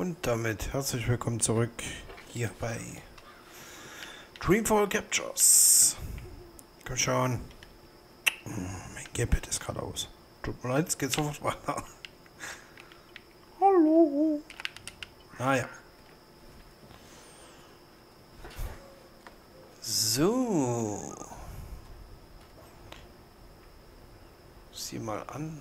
Und damit herzlich willkommen zurück hier bei Dreamfall Chapters. Komm schon. Mein Gepet ist gerade aus. Tut mir leid, es geht sofort weiter. Hallo. Naja. So. Sieh mal an.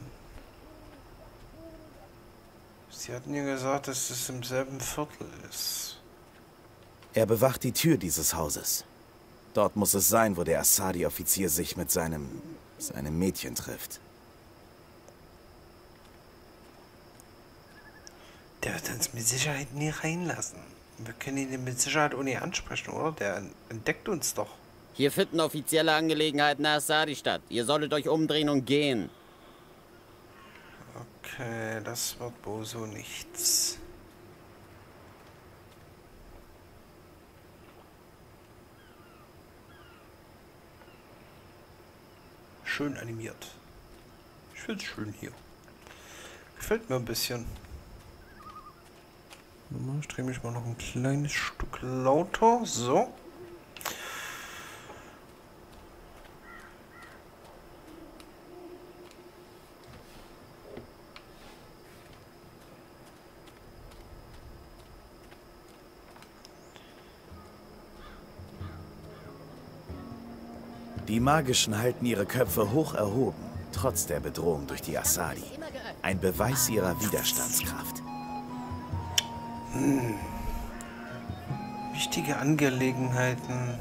Sie hatten ja gesagt, dass es im selben Viertel ist. Er bewacht die Tür dieses Hauses. Dort muss es sein, wo der Assadi-Offizier sich mit seinem Mädchen trifft. Der wird uns mit Sicherheit nie reinlassen. Wir können ihn mit Sicherheit ohne ihn ansprechen, oder? Der entdeckt uns doch. Hier finden offizielle Angelegenheiten der Assadi statt. Ihr solltet euch umdrehen und gehen. Okay, das wird wohl so nichts. Schön animiert. Ich finde es schön hier. Gefällt mir ein bisschen. Ich drehe mich mal noch ein kleines Stück lauter. So. Die Magischen halten ihre Köpfe hoch erhoben, trotz der Bedrohung durch die Assadi. Ein Beweis ihrer Widerstandskraft. Hm. Wichtige Angelegenheiten.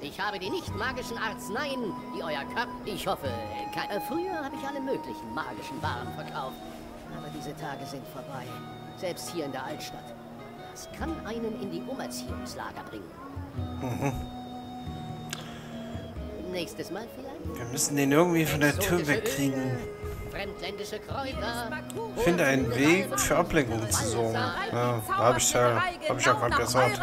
Ich habe die nicht magischen Arzneien, die euer Körper, ich hoffe, früher habe ich alle möglichen magischen Waren verkauft. Aber diese Tage sind vorbei. Selbst hier in der Altstadt. Das kann einen in die Umerziehungslager bringen. Mhm. Nächstes Mal vielleicht? Wir müssen den irgendwie von der Tür wegkriegen. Finde einen Weg für Ablenkung zu sorgen. Ja, hab ich ja gerade gesagt.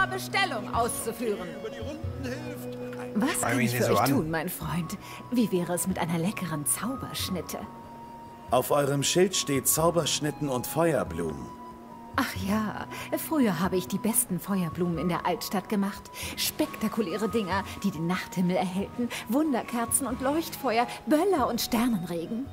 Was kann ich für euch tun, mein Freund? Wie wäre es mit einer leckeren Zauberschnitte? Auf eurem Schild steht Zauberschnitten und Feuerblumen. Ach ja, früher habe ich die besten Feuerblumen in der Altstadt gemacht. Spektakuläre Dinger, die den Nachthimmel erhellten, Wunderkerzen und Leuchtfeuer, Böller und Sternenregen.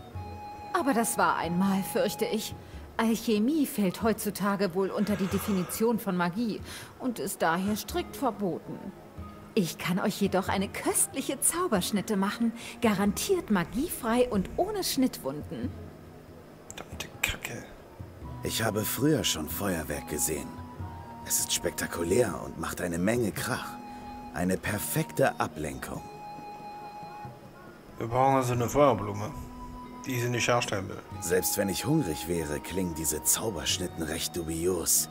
Aber das war einmal, fürchte ich. Alchemie fällt heutzutage wohl unter die Definition von Magie und ist daher strikt verboten. Ich kann euch jedoch eine köstliche Zauberschnitte machen, garantiert magiefrei und ohne Schnittwunden. Verdammte Kacke. Ich habe früher schon Feuerwerk gesehen. Es ist spektakulär und macht eine Menge Krach. Eine perfekte Ablenkung. Wir brauchen also eine Feuerblume, die sie nicht herstellen will. Selbst wenn ich hungrig wäre, klingen diese Zauberschnitten recht dubios.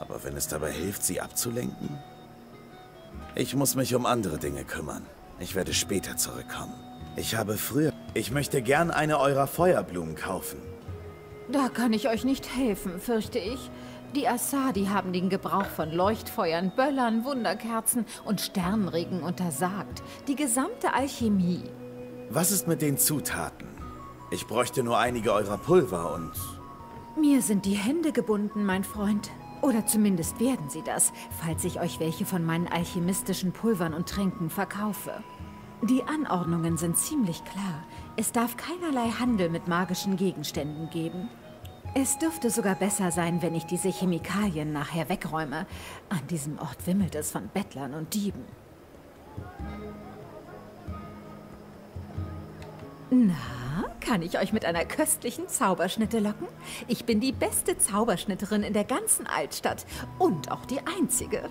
Aber wenn es dabei hilft, sie abzulenken? Ich muss mich um andere Dinge kümmern. Ich werde später zurückkommen. Ich möchte gern eine eurer Feuerblumen kaufen. Da kann ich euch nicht helfen, fürchte ich. Die Assadi haben den Gebrauch von Leuchtfeuern, Böllern, Wunderkerzen und Sternenregen untersagt. Die gesamte Alchemie. Was ist mit den Zutaten? Ich bräuchte nur einige eurer Pulver und... Mir sind die Hände gebunden, mein Freund. Oder zumindest werden sie das, falls ich euch welche von meinen alchemistischen Pulvern und Tränken verkaufe. Die Anordnungen sind ziemlich klar. Es darf keinerlei Handel mit magischen Gegenständen geben. Es dürfte sogar besser sein, wenn ich diese Chemikalien nachher wegräume. An diesem Ort wimmelt es von Bettlern und Dieben. Na, kann ich euch mit einer köstlichen Zauberschnitte locken? Ich bin die beste Zauberschnitterin in der ganzen Altstadt und auch die einzige.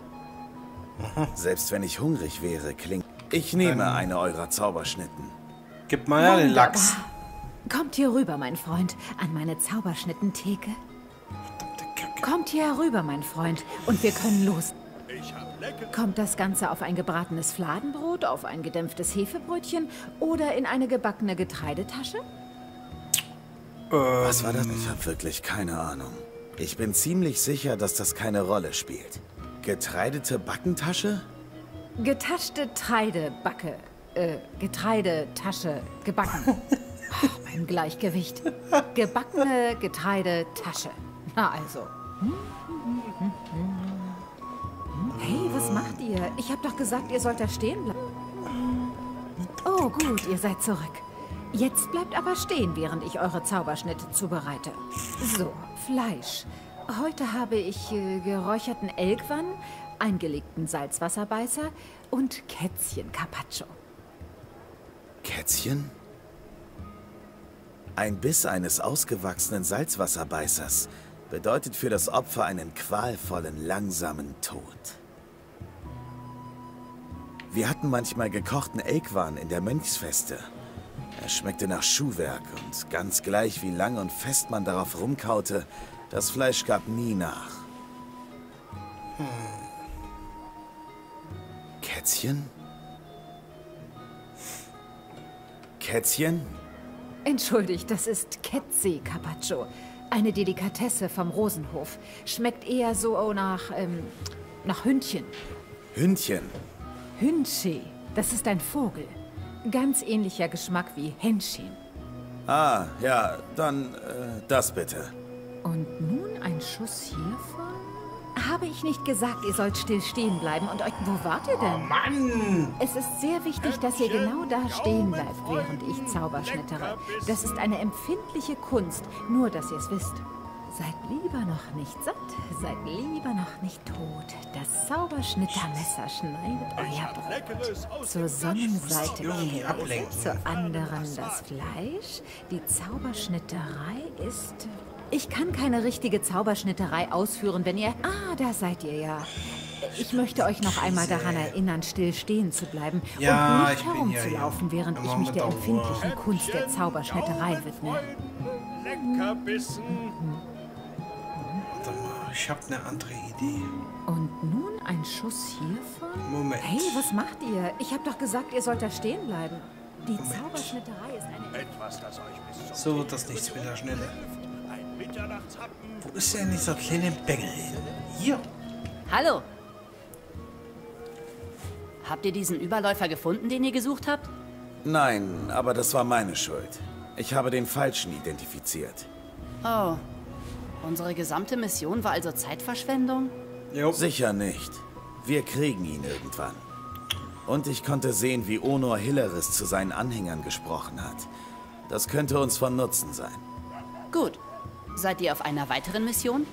Selbst wenn ich hungrig wäre, klingt... Ich nehme eine eurer Zauberschnitten. Gib mal ja den Lachs. Kommt hier rüber, mein Freund, an meine Zauberschnittentheke. Verdammte Kacke. Kommt hier herüber, mein Freund, und wir können los. Kommt das Ganze auf ein gebratenes Fladenbrot, auf ein gedämpftes Hefebrötchen oder in eine gebackene Getreidetasche? Was war das? Ich habe wirklich keine Ahnung. Ich bin ziemlich sicher, dass das keine Rolle spielt. Getreidete Backentasche? Getaschte Treidebacke, Getreidetasche, gebacken. Oh, mein Gleichgewicht. Gebackene Getreidetasche. Na also. Hey, was macht ihr? Ich habe doch gesagt, ihr sollt da stehen bleiben. Oh gut, ihr seid zurück. Jetzt bleibt aber stehen, während ich eure Zauberschnitte zubereite. So, Fleisch. Heute habe ich geräucherten Elkwan, eingelegten Salzwasserbeißer und Kätzchen Carpaccio. Kätzchen? Ein Biss eines ausgewachsenen Salzwasserbeißers bedeutet für das Opfer einen qualvollen, langsamen Tod. Wir hatten manchmal gekochten Elkwan in der Mönchsfeste. Er schmeckte nach Schuhwerk und ganz gleich, wie lang und fest man darauf rumkaute, das Fleisch gab nie nach. Kätzchen? Kätzchen? Entschuldigt, das ist Kätzchen Carpaccio. Eine Delikatesse vom Rosenhof. Schmeckt eher so nach Hündchen. Hündchen? Hündchen, das ist ein Vogel. Ganz ähnlicher Geschmack wie Hähnchen. Ah, ja, dann das bitte. Und nun ein Schuss hiervon? Habe ich nicht gesagt, ihr sollt still stehen bleiben und euch... Wo wart ihr denn? Oh Mann! Es ist sehr wichtig, dass ihr genau da stehen bleibt, während ich zauberschnittere. Das ist eine empfindliche Kunst, nur dass ihr es wisst. Seid lieber noch nicht satt, seid lieber noch nicht tot. Das Zauberschnittermesser schneidet euer Brot. Zur Sonnenseite Käse, zur anderen das Fleisch. Die Zauberschnitterei ist... Ich kann keine richtige Zauberschnitterei ausführen, wenn ihr... Ah, da seid ihr ja. Ich möchte euch noch einmal daran erinnern, still stehen zu bleiben und nicht herumzulaufen, während ich mich der empfindlichen Kunst der Zauberschnitterei widme. Leckerbissen. Ich habe eine andere Idee. Und nun ein Schuss hiervon? Moment. Hey, was macht ihr? Ich habe doch gesagt, ihr sollt da stehen bleiben. Die Zauberschnitterei ist eine... Etwas, das euch bis so wird das nichts mit der Schnelle. Wo ist denn dieser kleine Bengel hin? Hier. Hallo. Habt ihr diesen Überläufer gefunden, den ihr gesucht habt? Nein, aber das war meine Schuld. Ich habe den Falschen identifiziert. Oh. Unsere gesamte Mission war also Zeitverschwendung? Jo. Sicher nicht. Wir kriegen ihn irgendwann. Und ich konnte sehen, wie Onor Hileris zu seinen Anhängern gesprochen hat. Das könnte uns von Nutzen sein. Gut. Seid ihr auf einer weiteren Mission?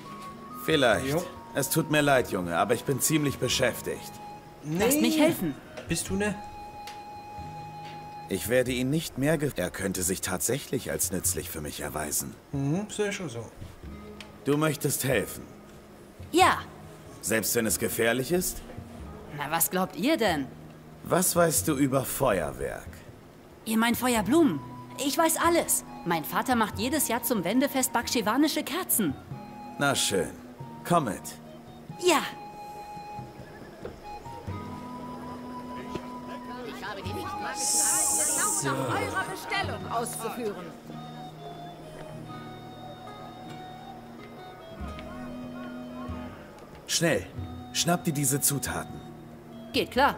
Vielleicht. Jo. Es tut mir leid, Junge, aber ich bin ziemlich beschäftigt. Nee. Lass mich helfen. Bist du ne? Ich werde ihn nicht mehr gefährden. Er könnte sich tatsächlich als nützlich für mich erweisen. Mhm, sehr schon so. Du möchtest helfen? Ja. Selbst wenn es gefährlich ist? Na, was glaubt ihr denn? Was weißt du über Feuerwerk? Ihr meint Feuerblumen? Ich weiß alles. Mein Vater macht jedes Jahr zum Wendefest bakshivanische Kerzen. Na schön. Komm mit. Ja. Ich habe die nicht magischen Arten genau nach eurer Bestellung auszuführen. Schnell, schnapp dir diese Zutaten. Geht klar.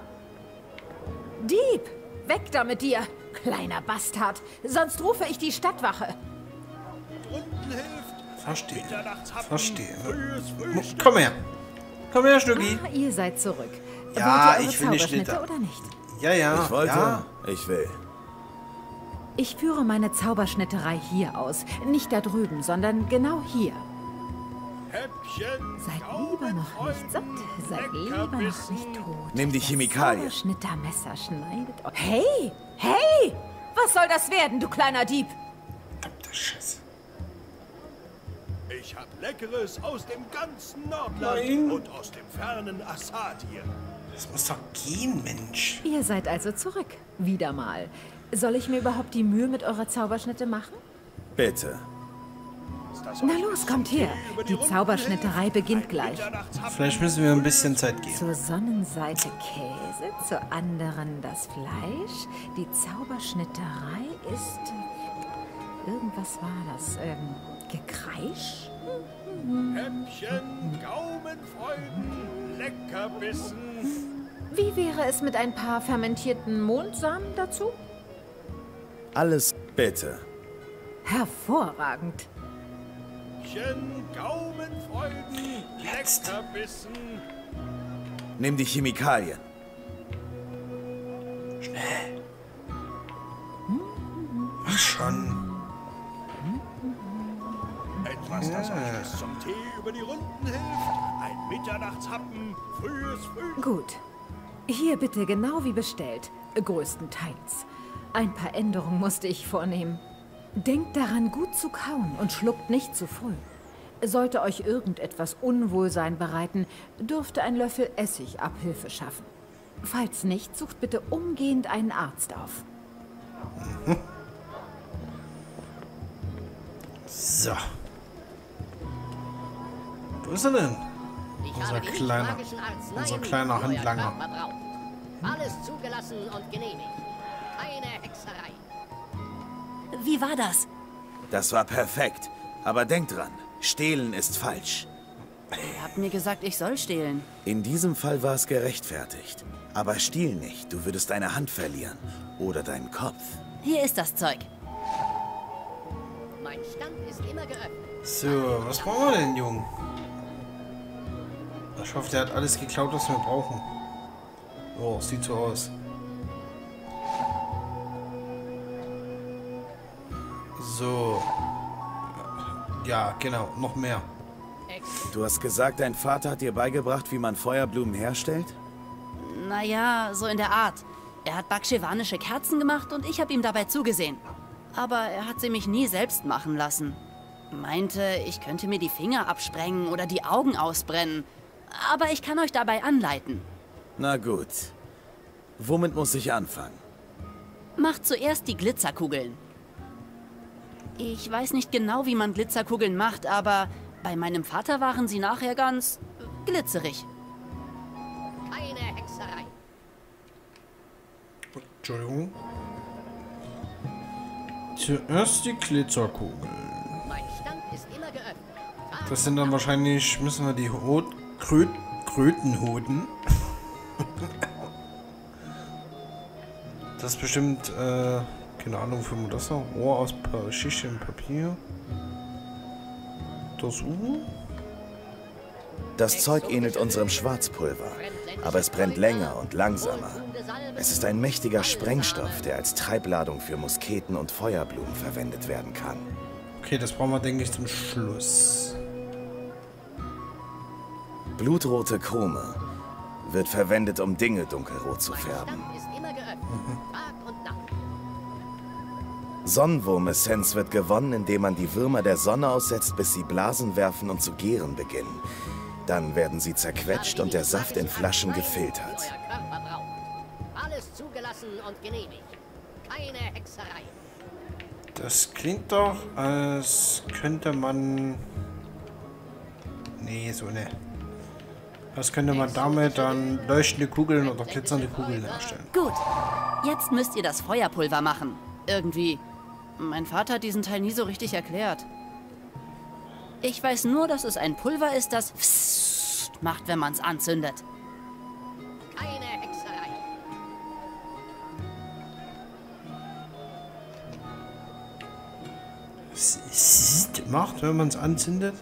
Dieb, weg da mit dir, kleiner Bastard. Sonst rufe ich die Stadtwache. Verstehe, verstehe. Komm her. Komm her, Schnucki. Ah, ihr seid zurück. Ja, ich will nicht Schnitte oder nicht? Ja, ja. Ich wollte, ja. Ich will. Ich führe meine Zauberschnitterei hier aus. Nicht da drüben, sondern genau hier. Seid lieber noch nicht satt, seid lieber noch nicht tot. Nimm die Chemikalien. Das Zauberschnittermesser schneidet euch. Hey, hey! Was soll das werden, du kleiner Dieb? Verdammter Scheiß. Ich hab Leckeres aus dem ganzen Nordland und aus dem fernen Assad hier. Das muss doch gehen, Mensch. Ihr seid also zurück. Wieder mal. Soll ich mir überhaupt die Mühe mit eurer Zauberschnitte machen? Bitte. Na los, kommt her. Die Zauberschnitterei beginnt gleich. Vielleicht müssen wir ein bisschen Zeit geben. Zur Sonnenseite Käse, zur anderen das Fleisch. Die Zauberschnitterei ist... Irgendwas war das. Gekreisch? Häppchen, Gaumenfreuden, Leckerbissen. Wie wäre es mit ein paar fermentierten Mondsamen dazu? Alles bitte. Hervorragend. Hallöchen, Gaumenfreuden, Leckerbissen. Nimm die Chemikalien. Schnell. Mach schon. Etwas, das euch bis zum Tee über die Runden hilft. Ein Mitternachtshappen, frühes Frühstück. Gut. Hier bitte genau wie bestellt. Größtenteils. Ein paar Änderungen musste ich vornehmen. Denkt daran, gut zu kauen und schluckt nicht zu früh. Sollte euch irgendetwas Unwohlsein bereiten, dürfte ein Löffel Essig Abhilfe schaffen. Falls nicht, sucht bitte umgehend einen Arzt auf. So. Wo ist er denn? Unser kleiner Handlanger. Alles zugelassen und genehmigt. Keine Hexerei. Wie war das? Das war perfekt. Aber denkt dran, stehlen ist falsch. Ihr habt mir gesagt, ich soll stehlen. In diesem Fall war es gerechtfertigt. Aber stiehl nicht, du würdest deine Hand verlieren. Oder deinen Kopf. Hier ist das Zeug. Mein Stand ist immer geöffnet. So, was brauchen wir denn, Jungen? Ich hoffe, der hat alles geklaut, was wir brauchen. Oh, sieht so aus. So. Ja, genau. Noch mehr. Du hast gesagt, dein Vater hat dir beigebracht, wie man Feuerblumen herstellt? Naja, so in der Art. Er hat bakshivanische Kerzen gemacht und ich habe ihm dabei zugesehen. Aber er hat sie mich nie selbst machen lassen. Meinte, ich könnte mir die Finger absprengen oder die Augen ausbrennen. Aber ich kann euch dabei anleiten. Na gut. Womit muss ich anfangen? Macht zuerst die Glitzerkugeln. Ich weiß nicht genau, wie man Glitzerkugeln macht, aber bei meinem Vater waren sie nachher ganz glitzerig. Keine Hexerei. Entschuldigung. Zuerst die Glitzerkugeln. Mein Stand ist immer geöffnet. Das sind dann wahrscheinlich, müssen wir die Rotkrötenhoden. Das ist bestimmt, keine Ahnung, für das noch. Rohr aus Schichten Papier. Das U. Das Zeug ähnelt unserem Schwarzpulver, aber es brennt länger und langsamer. Es ist ein mächtiger Sprengstoff, der als Treibladung für Musketen und Feuerblumen verwendet werden kann. Okay, das brauchen wir, denke ich, zum Schluss. Blutrote Krume wird verwendet, um Dinge dunkelrot zu färben. Sonnenwurmessenz wird gewonnen, indem man die Würmer der Sonne aussetzt, bis sie Blasen werfen und zu gären beginnen. Dann werden sie zerquetscht und der Saft in Flaschen gefiltert. Alles zugelassen und genehmigt. Keine Hexerei. Das klingt doch, als könnte man... Nee, so ne. Was könnte man damit dann leuchtende Kugeln oder glitzernde Kugeln herstellen? Gut, jetzt müsst ihr das Feuerpulver machen. Irgendwie. Mein Vater hat diesen Teil nie so richtig erklärt. Ich weiß nur, dass es ein Pulver ist, das Psst macht, wenn man es anzündet. Keine Hexerei. Psst macht, wenn man es anzündet?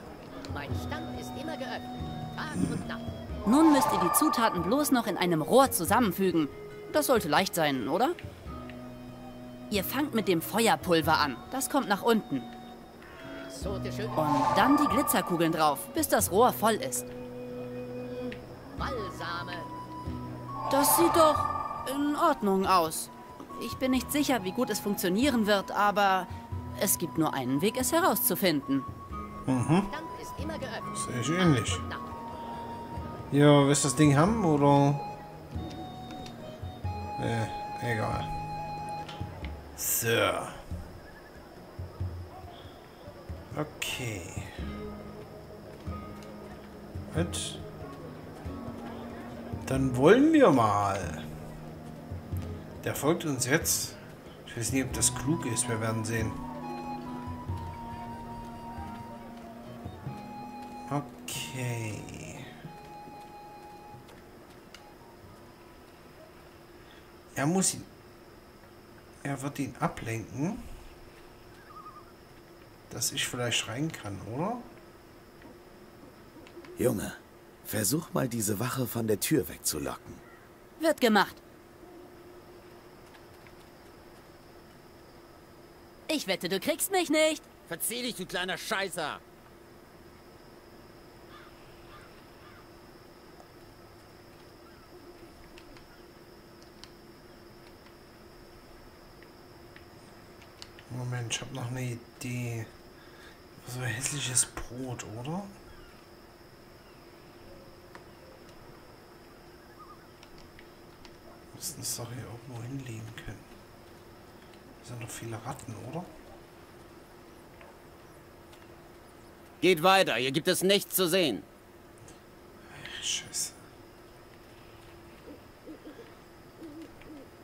Mein Stand ist immer geöffnet. Tag und Nacht. Nun müsst ihr die Zutaten bloß noch in einem Rohr zusammenfügen. Das sollte leicht sein, oder? Ihr fangt mit dem Feuerpulver an. Das kommt nach unten. Und dann die Glitzerkugeln drauf, bis das Rohr voll ist. Das sieht doch in Ordnung aus. Ich bin nicht sicher, wie gut es funktionieren wird, aber es gibt nur einen Weg, es herauszufinden. Mhm. Sehr schön. Ja, willst du das Ding haben, oder? Egal. So. Okay. Gut. Dann wollen wir mal. Der folgt uns jetzt. Ich weiß nicht, ob das klug ist. Wir werden sehen. Okay. Er muss ihn... Er wird ihn ablenken, dass ich vielleicht rein kann, oder? Junge, versuch mal, diese Wache von der Tür wegzulocken. Wird gemacht. Ich wette, du kriegst mich nicht. Verzieh dich, du kleiner Scheißer. Moment, ich hab noch eine Idee. So hässliches Brot, oder? Wir müssen es doch hier irgendwo hinlegen können. Da sind doch viele Ratten, oder? Geht weiter, hier gibt es nichts zu sehen. Ach, Scheiße.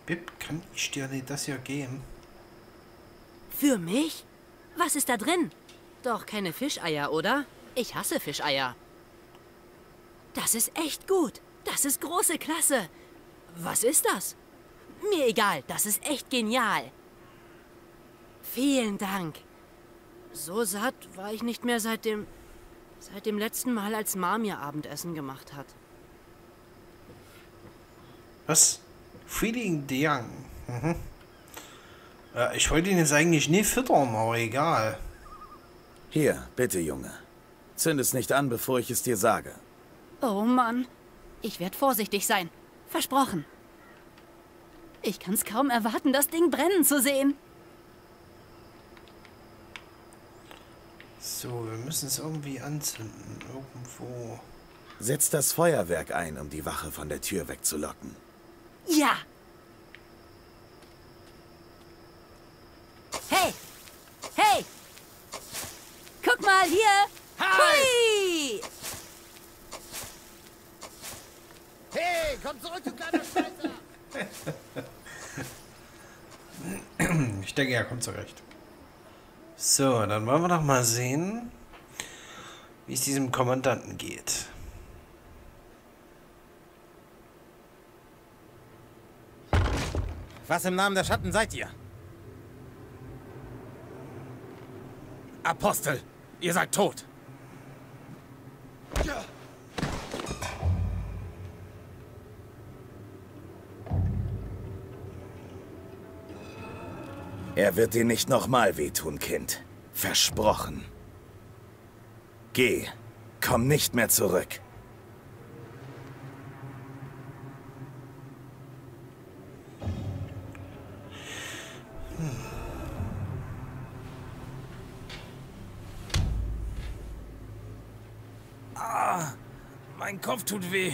Bib, kann ich dir nicht das hier geben? Für mich? Was ist da drin? Doch keine Fischeier, oder? Ich hasse Fischeier. Das ist echt gut. Das ist große Klasse. Was ist das? Mir egal, das ist echt genial. Vielen Dank. So satt war ich nicht mehr seit dem letzten Mal, als Mom ihr Abendessen gemacht hat. Was? Feeding the young. Mhm. Ich wollte ihn jetzt eigentlich nie füttern, aber egal. Hier, bitte, Junge. Zünd es nicht an, bevor ich es dir sage. Oh Mann. Ich werde vorsichtig sein. Versprochen. Ich kann es kaum erwarten, das Ding brennen zu sehen. So, wir müssen es irgendwie anzünden. Irgendwo. Setz das Feuerwerk ein, um die Wache von der Tür wegzulocken. Ja! Hey! Hey! Guck mal hier! Hi! Hui! Hey, komm zurück, du kleiner Scheißer! Ich denke, er kommt zurecht. So, dann wollen wir doch mal sehen, wie es diesem Kommandanten geht. Was im Namen der Schatten seid ihr? Apostel, ihr seid tot. Er wird dir nicht nochmal wehtun, Kind. Versprochen. Geh. Komm nicht mehr zurück. Mein Kopf tut weh.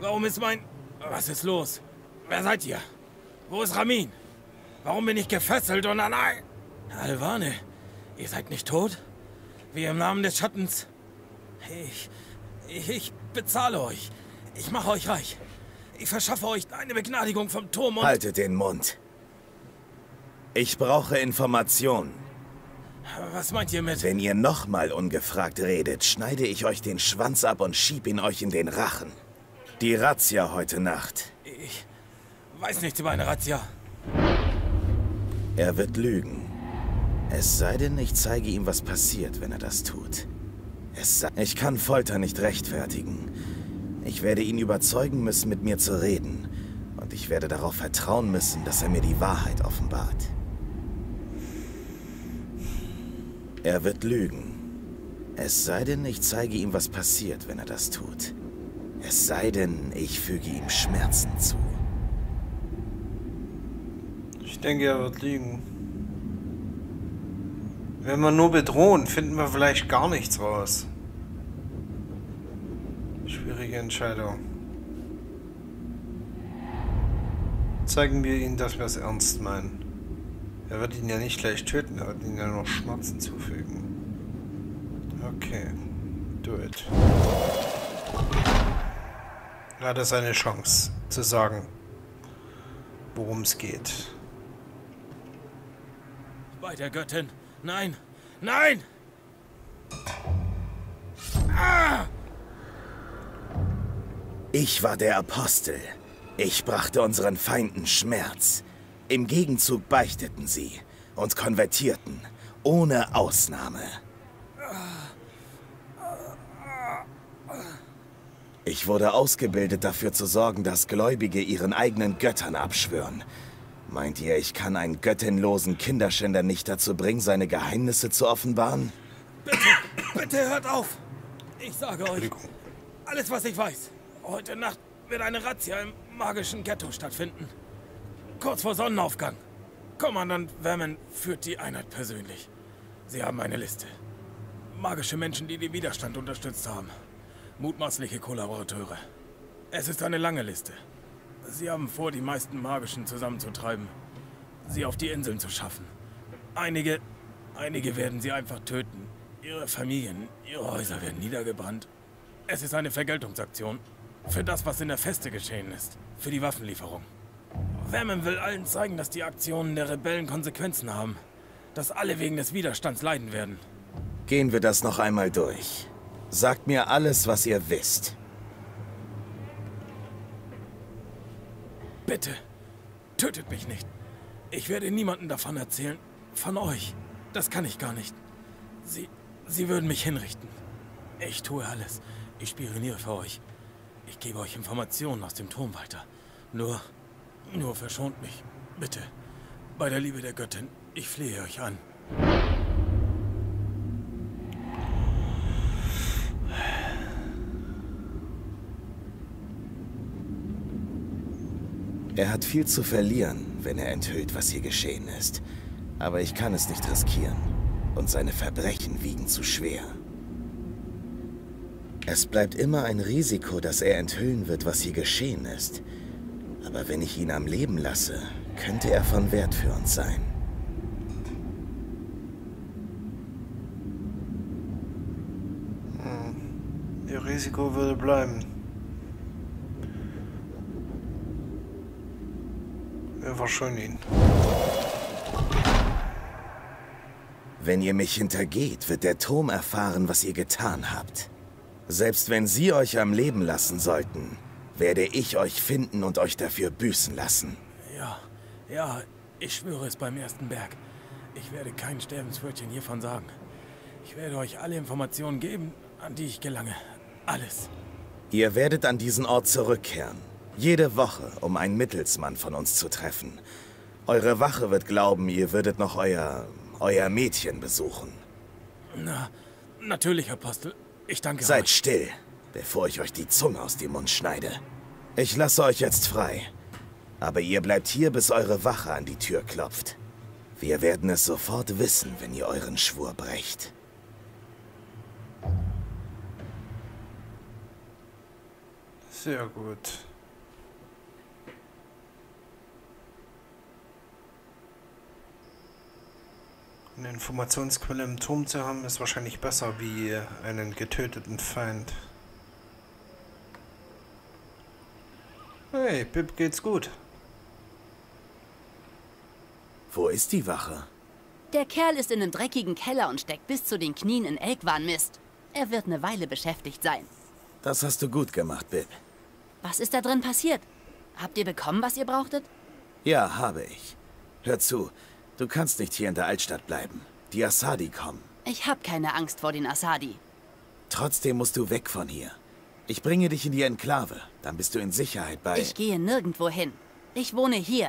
Warum ist mein... Was ist los? Wer seid ihr? Wo ist Ramin? Warum bin ich gefesselt und an ein... Alvane, ihr seid nicht tot? Wie im Namen des Schattens? Ich bezahle euch. Ich mache euch reich. Ich verschaffe euch eine Begnadigung vom Turm und... Haltet den Mund. Ich brauche Informationen. Was meint ihr mit... Wenn ihr nochmal ungefragt redet, schneide ich euch den Schwanz ab und schieb ihn euch in den Rachen. Die Razzia heute Nacht. Ich weiß nichts über eine Razzia. Er wird lügen. Es sei denn, ich zeige ihm, was passiert, wenn er das tut. Ich kann Folter nicht rechtfertigen. Ich werde ihn überzeugen müssen, mit mir zu reden. Und ich werde darauf vertrauen müssen, dass er mir die Wahrheit offenbart. Er wird lügen. Es sei denn, ich zeige ihm, was passiert, wenn er das tut. Es sei denn, ich füge ihm Schmerzen zu. Ich denke, er wird lügen. Wenn wir nur bedrohen, finden wir vielleicht gar nichts raus. Schwierige Entscheidung. Zeigen wir ihm, dass wir es ernst meinen. Er wird ihn ja nicht gleich töten, er wird ihn ja noch Schmerzen zufügen. Okay, do it. Er hat seine Chance, zu sagen, worum es geht. Bei der Göttin, nein, nein! Ah! Ich war der Apostel. Ich brachte unseren Feinden Schmerz. Im Gegenzug beichteten sie und konvertierten, ohne Ausnahme. Ich wurde ausgebildet, dafür zu sorgen, dass Gläubige ihren eigenen Göttern abschwören. Meint ihr, ich kann einen göttinlosen Kinderschänder nicht dazu bringen, seine Geheimnisse zu offenbaren? Bitte, bitte hört auf! Ich sage euch, alles was ich weiß. Heute Nacht wird eine Razzia im magischen Ghetto stattfinden. Kurz vor Sonnenaufgang. Kommandant Vermin führt die Einheit persönlich. Sie haben eine Liste. Magische Menschen, die den Widerstand unterstützt haben. Mutmaßliche Kollaborateure. Es ist eine lange Liste. Sie haben vor, die meisten Magischen zusammenzutreiben. Sie auf die Inseln zu schaffen. Einige werden sie einfach töten. Ihre Familien, ihre Häuser werden niedergebrannt. Es ist eine Vergeltungsaktion. Für das, was in der Feste geschehen ist. Für die Waffenlieferung. Vermin will allen zeigen, dass die Aktionen der Rebellen Konsequenzen haben. Dass alle wegen des Widerstands leiden werden. Gehen wir das noch einmal durch. Sagt mir alles, was ihr wisst. Bitte, tötet mich nicht. Ich werde niemandem davon erzählen. Von euch. Das kann ich gar nicht. Sie würden mich hinrichten. Ich tue alles. Ich spioniere für euch. Ich gebe euch Informationen aus dem Turm weiter. Nur verschont mich. Bitte. Bei der Liebe der Göttin, ich flehe euch an. Er hat viel zu verlieren, wenn er enthüllt, was hier geschehen ist. Aber ich kann es nicht riskieren. Und seine Verbrechen wiegen zu schwer. Es bleibt immer ein Risiko, dass er enthüllen wird, was hier geschehen ist. Aber wenn ich ihn am Leben lasse, könnte er von Wert für uns sein. Ihr Risiko würde bleiben. Wir verschonen ihn. Wenn ihr mich hintergeht, wird der Turm erfahren, was ihr getan habt. Selbst wenn sie euch am Leben lassen sollten, werde ich euch finden und euch dafür büßen lassen. Ja, ich schwöre es beim ersten Berg. Ich werde kein Sterbenswörtchen hiervon sagen. Ich werde euch alle Informationen geben, an die ich gelange. Alles. Ihr werdet an diesen Ort zurückkehren. Jede Woche, um einen Mittelsmann von uns zu treffen. Eure Wache wird glauben, ihr würdet noch euer Mädchen besuchen. Natürlich, Apostel. Ich danke euch. Seid still, bevor ich euch die Zunge aus dem Mund schneide. Ich lasse euch jetzt frei. Aber ihr bleibt hier, bis eure Wache an die Tür klopft. Wir werden es sofort wissen, wenn ihr euren Schwur brecht. Sehr gut. Eine Informationsquelle im Turm zu haben, ist wahrscheinlich besser wie einen getöteten Feind. Hey, Pip geht's gut. Wo ist die Wache? Der Kerl ist in einem dreckigen Keller und steckt bis zu den Knien in Elkwan-Mist. Er wird eine Weile beschäftigt sein. Das hast du gut gemacht, Pip. Was ist da drin passiert? Habt ihr bekommen, was ihr brauchtet? Ja, habe ich. Hör zu. Du kannst nicht hier in der Altstadt bleiben. Die Assadi kommen. Ich habe keine Angst vor den Assadi. Trotzdem musst du weg von hier. Ich bringe dich in die Enklave. Dann bist du in Sicherheit bei... Ich gehe nirgendwo hin. Ich wohne hier.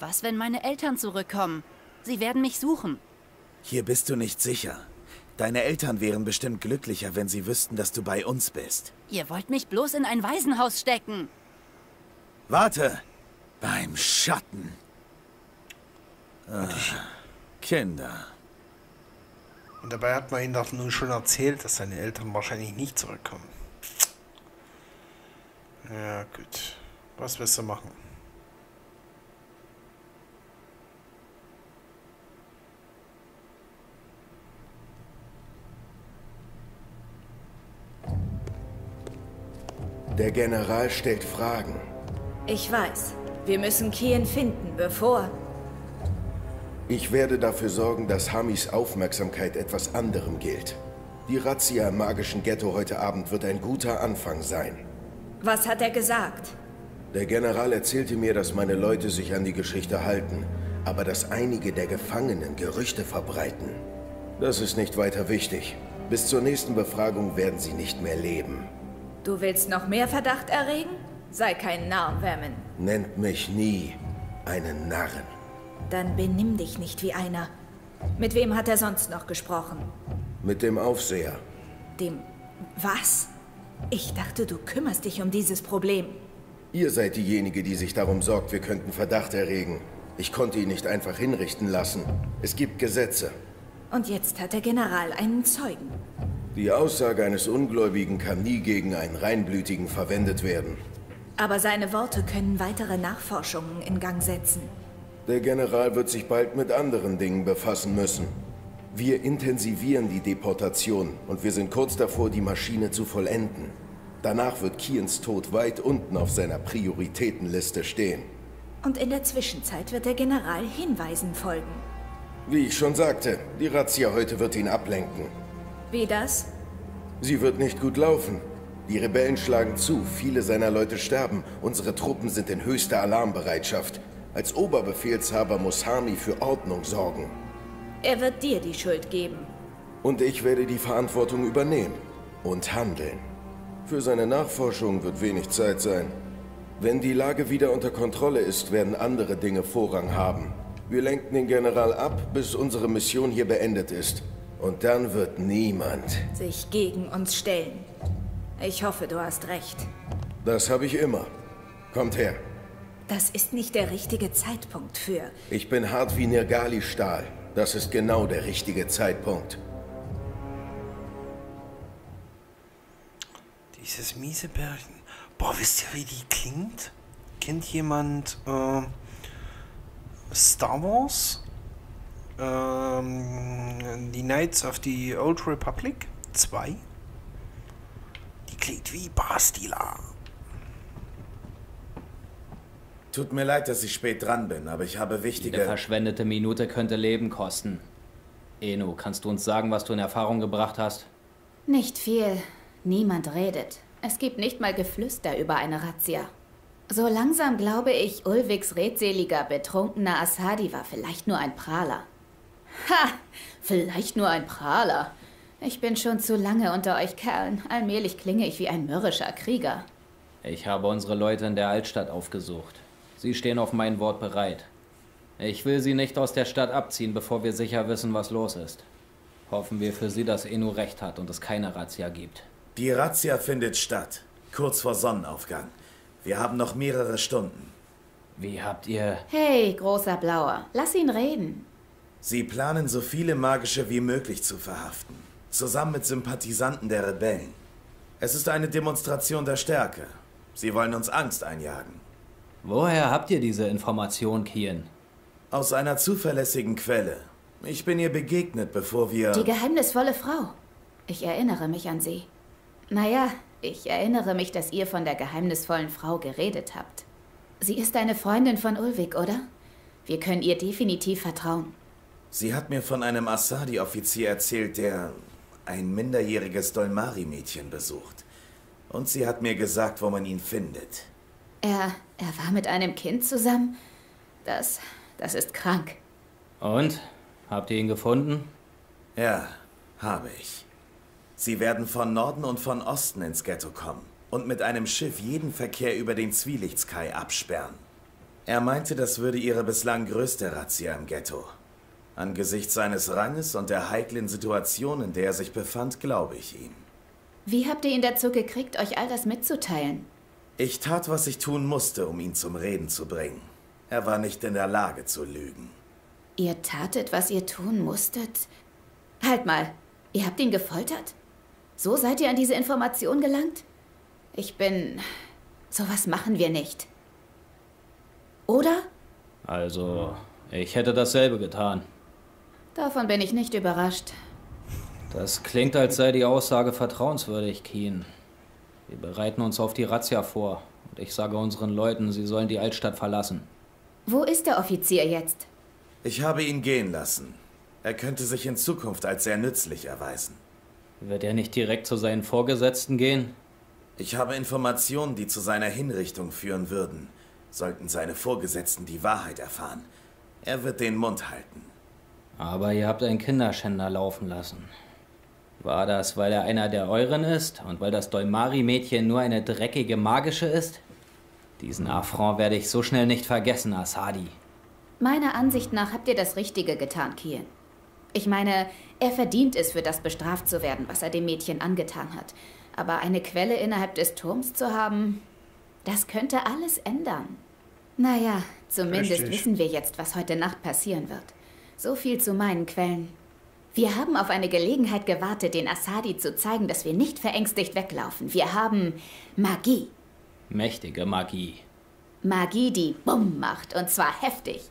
Was, wenn meine Eltern zurückkommen? Sie werden mich suchen. Hier bist du nicht sicher. Deine Eltern wären bestimmt glücklicher, wenn sie wüssten, dass du bei uns bist. Ihr wollt mich bloß in ein Waisenhaus stecken. Warte! Beim Schatten! Ah, Kinder. Und dabei hat man ihnen doch nun schon erzählt, dass seine Eltern wahrscheinlich nicht zurückkommen. Ja, gut. Was willst du machen? Der General stellt Fragen. Ich weiß. Wir müssen Kien finden, bevor... Ich werde dafür sorgen, dass Hamis Aufmerksamkeit etwas anderem gilt. Die Razzia im magischen Ghetto heute Abend wird ein guter Anfang sein. Was hat er gesagt? Der General erzählte mir, dass meine Leute sich an die Geschichte halten, aber dass einige der Gefangenen Gerüchte verbreiten. Das ist nicht weiter wichtig. Bis zur nächsten Befragung werden sie nicht mehr leben. Du willst noch mehr Verdacht erregen? Sei kein Narr, Vermin. Nennt mich nie einen Narren. Dann benimm dich nicht wie einer. Mit wem hat er sonst noch gesprochen? Mit dem Aufseher. Dem... was? Ich dachte, du kümmerst dich um dieses Problem. Ihr seid diejenige, die sich darum sorgt, wir könnten Verdacht erregen. Ich konnte ihn nicht einfach hinrichten lassen. Es gibt Gesetze. Und jetzt hat der General einen Zeugen. Die Aussage eines Ungläubigen kann nie gegen einen Reinblütigen verwendet werden. Aber seine Worte können weitere Nachforschungen in Gang setzen. Der General wird sich bald mit anderen Dingen befassen müssen. Wir intensivieren die Deportation und wir sind kurz davor, die Maschine zu vollenden. Danach wird Kiens Tod weit unten auf seiner Prioritätenliste stehen. Und in der Zwischenzeit wird der General Hinweisen folgen. Wie ich schon sagte, die Razzia heute wird ihn ablenken. Wie das? Sie wird nicht gut laufen. Die Rebellen schlagen zu, viele seiner Leute sterben. Unsere Truppen sind in höchster Alarmbereitschaft. Als Oberbefehlshaber muss Hami für Ordnung sorgen. Er wird dir die Schuld geben. Und ich werde die Verantwortung übernehmen und handeln. Für seine Nachforschung wird wenig Zeit sein. Wenn die Lage wieder unter Kontrolle ist, werden andere Dinge Vorrang haben. Wir lenken den General ab, bis unsere Mission hier beendet ist. Und dann wird niemand sich gegen uns stellen. Ich hoffe, du hast recht. Das habe ich immer. Kommt her. Das ist nicht der richtige Zeitpunkt für... Ich bin hart wie Nirgali-Stahl. Das ist genau der richtige Zeitpunkt. Dieses miese Bärchen. Boah, wisst ihr, wie die klingt? Kennt jemand Star Wars? Die Knights of the Old Republic 2. Die klingt wie Bastila. Tut mir leid, dass ich spät dran bin, aber ich habe wichtige... Jede verschwendete Minute könnte Leben kosten. Eno, kannst du uns sagen, was du in Erfahrung gebracht hast? Nicht viel. Niemand redet. Es gibt nicht mal Geflüster über eine Razzia. So langsam glaube ich, Ulviks redseliger, betrunkener Assadi war vielleicht nur ein Prahler. Ha! Vielleicht nur ein Prahler. Ich bin schon zu lange unter euch Kerlen. Allmählich klinge ich wie ein mürrischer Krieger. Ich habe unsere Leute in der Altstadt aufgesucht. Sie stehen auf mein Wort bereit. Ich will sie nicht aus der Stadt abziehen, bevor wir sicher wissen, was los ist. Hoffen wir für sie, dass Enu recht hat und es keine Razzia gibt. Die Razzia findet statt. Kurz vor Sonnenaufgang. Wir haben noch mehrere Stunden. Wie habt ihr... Hey, großer Blauer. Lass ihn reden. Sie planen, so viele Magische wie möglich zu verhaften. Zusammen mit Sympathisanten der Rebellen. Es ist eine Demonstration der Stärke. Sie wollen uns Angst einjagen. Woher habt ihr diese Information, Kien? Aus einer zuverlässigen Quelle. Ich bin ihr begegnet, bevor wir... Die geheimnisvolle Frau. Ich erinnere mich an sie. Naja, ich erinnere mich, dass ihr von der geheimnisvollen Frau geredet habt. Sie ist eine Freundin von Ulvik, oder? Wir können ihr definitiv vertrauen. Sie hat mir von einem Assadi-Offizier erzählt, der ein minderjähriges Dolmari-Mädchen besucht. Und sie hat mir gesagt, wo man ihn findet. Er war mit einem Kind zusammen? Das ist krank. Und? Habt ihr ihn gefunden? Ja, habe ich. Sie werden von Norden und von Osten ins Ghetto kommen und mit einem Schiff jeden Verkehr über den Zwielichtskei absperren. Er meinte, das würde ihre bislang größte Razzia im Ghetto. Angesichts seines Ranges und der heiklen Situation, in der er sich befand, glaube ich ihm. Wie habt ihr ihn dazu gekriegt, euch all das mitzuteilen? Ich tat, was ich tun musste, um ihn zum Reden zu bringen. Er war nicht in der Lage zu lügen. Ihr tatet, was ihr tun musstet? Halt mal, ihr habt ihn gefoltert? So seid ihr an diese Information gelangt? Sowas machen wir nicht. Oder? Also, ich hätte dasselbe getan. Davon bin ich nicht überrascht. Das klingt, als sei die Aussage vertrauenswürdig, Keen. Wir bereiten uns auf die Razzia vor. Und ich sage unseren Leuten, sie sollen die Altstadt verlassen. Wo ist der Offizier jetzt? Ich habe ihn gehen lassen. Er könnte sich in Zukunft als sehr nützlich erweisen. Wird er nicht direkt zu seinen Vorgesetzten gehen? Ich habe Informationen, die zu seiner Hinrichtung führen würden. Sollten seine Vorgesetzten die Wahrheit erfahren. Er wird den Mund halten. Aber ihr habt einen Kinderschänder laufen lassen. War das, weil er einer der Euren ist und weil das Dolmari-Mädchen nur eine dreckige Magische ist? Diesen Affront werde ich so schnell nicht vergessen, Assadi. Meiner Ansicht nach habt ihr das Richtige getan, Kiel. Ich meine, er verdient es, für das bestraft zu werden, was er dem Mädchen angetan hat. Aber eine Quelle innerhalb des Turms zu haben, das könnte alles ändern. Naja, zumindest wissen wir jetzt, was heute Nacht passieren wird. So viel zu meinen Quellen. Wir haben auf eine Gelegenheit gewartet, den Assadi zu zeigen, dass wir nicht verängstigt weglaufen. Wir haben Magie. Mächtige Magie. Magie, die Bumm macht, und zwar heftig.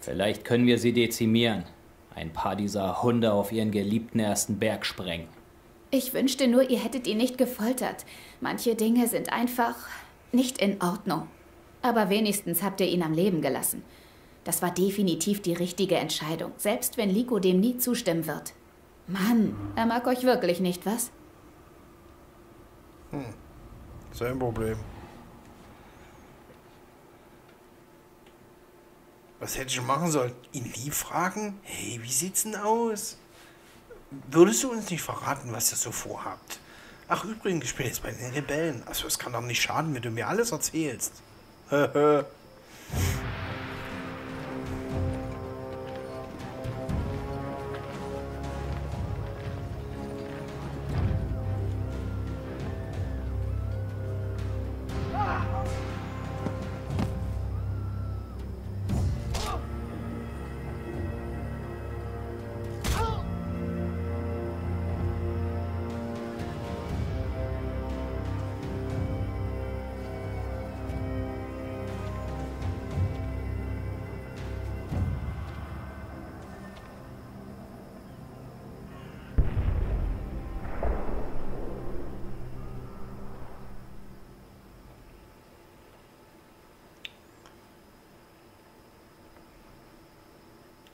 Vielleicht können wir sie dezimieren. Ein paar dieser Hunde auf ihren geliebten ersten Berg sprengen. Ich wünschte nur, ihr hättet ihn nicht gefoltert. Manche Dinge sind einfach nicht in Ordnung. Aber wenigstens habt ihr ihn am Leben gelassen. Das war definitiv die richtige Entscheidung, selbst wenn Liko dem nie zustimmen wird. Mann, er mag euch wirklich nicht, was? Hm. Sein Problem. Was hätte ich machen sollen? Ihn lieb fragen? Hey, wie sieht's denn aus? Würdest du uns nicht verraten, was ihr so vorhabt? Ach übrigens, ich bin jetzt bei den Rebellen. Also es kann doch nicht schaden, wenn du mir alles erzählst.